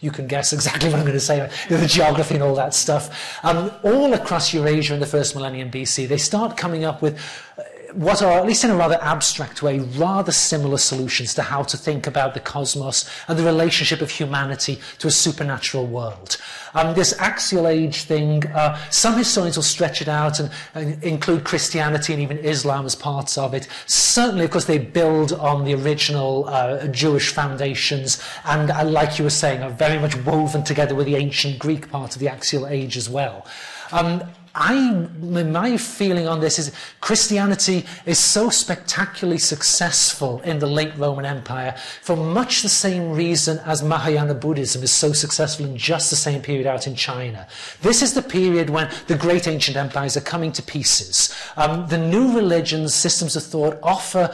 you can guess exactly what I'm going to say, the geography and all that stuff. Um, all across Eurasia in the first millennium B C, they start coming up with uh, what are, at least in a rather abstract way, rather similar solutions to how to think about the cosmos and the relationship of humanity to a supernatural world. Um, this axial age thing, uh, some historians will stretch it out and, and include Christianity and even Islam as parts of it. Certainly, of course, they build on the original uh, Jewish foundations and, uh, like you were saying, are very much woven together with the ancient Greek part of the axial age as well. Um, I, my feeling on this is Christianity is so spectacularly successful in the late Roman Empire for much the same reason as Mahayana Buddhism is so successful in just the same period out in China. This is the period when the great ancient empires are coming to pieces. Um, the new religions, systems of thought offer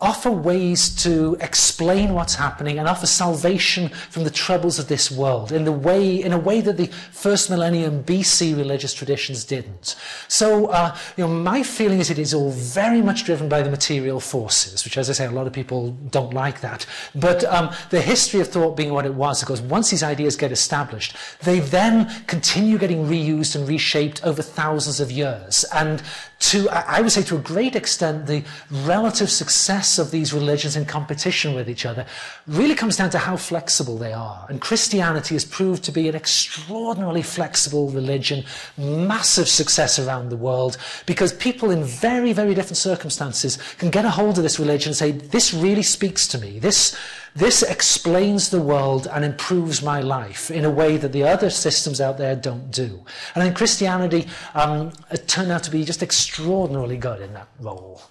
offer ways to explain what's happening and offer salvation from the troubles of this world in the way, in a way that the first millennium B C religious traditions didn't. So, uh, you know, my feeling is it is all very much driven by the material forces, which, as I say, a lot of people don't like that. But um, the history of thought being what it was, of course, once these ideas get established, they then continue getting reused and reshaped over thousands of years. And to, I would say, to a great extent, the relative success of these religions in competition with each other really comes down to how flexible they are. And Christianity has proved to be an extraordinarily flexible religion, massive success around the world, because people in very, very different circumstances can get a hold of this religion and say, this really speaks to me. This, this explains the world and improves my life in a way that the other systems out there don't do. And then Christianity um, turned out to be just extraordinarily good in that role.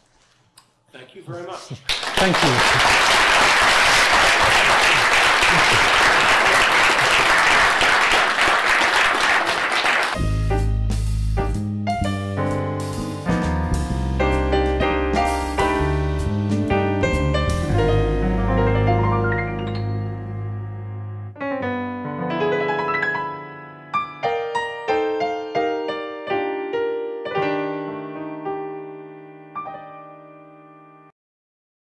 Thank you very much. Thank you. Thank you.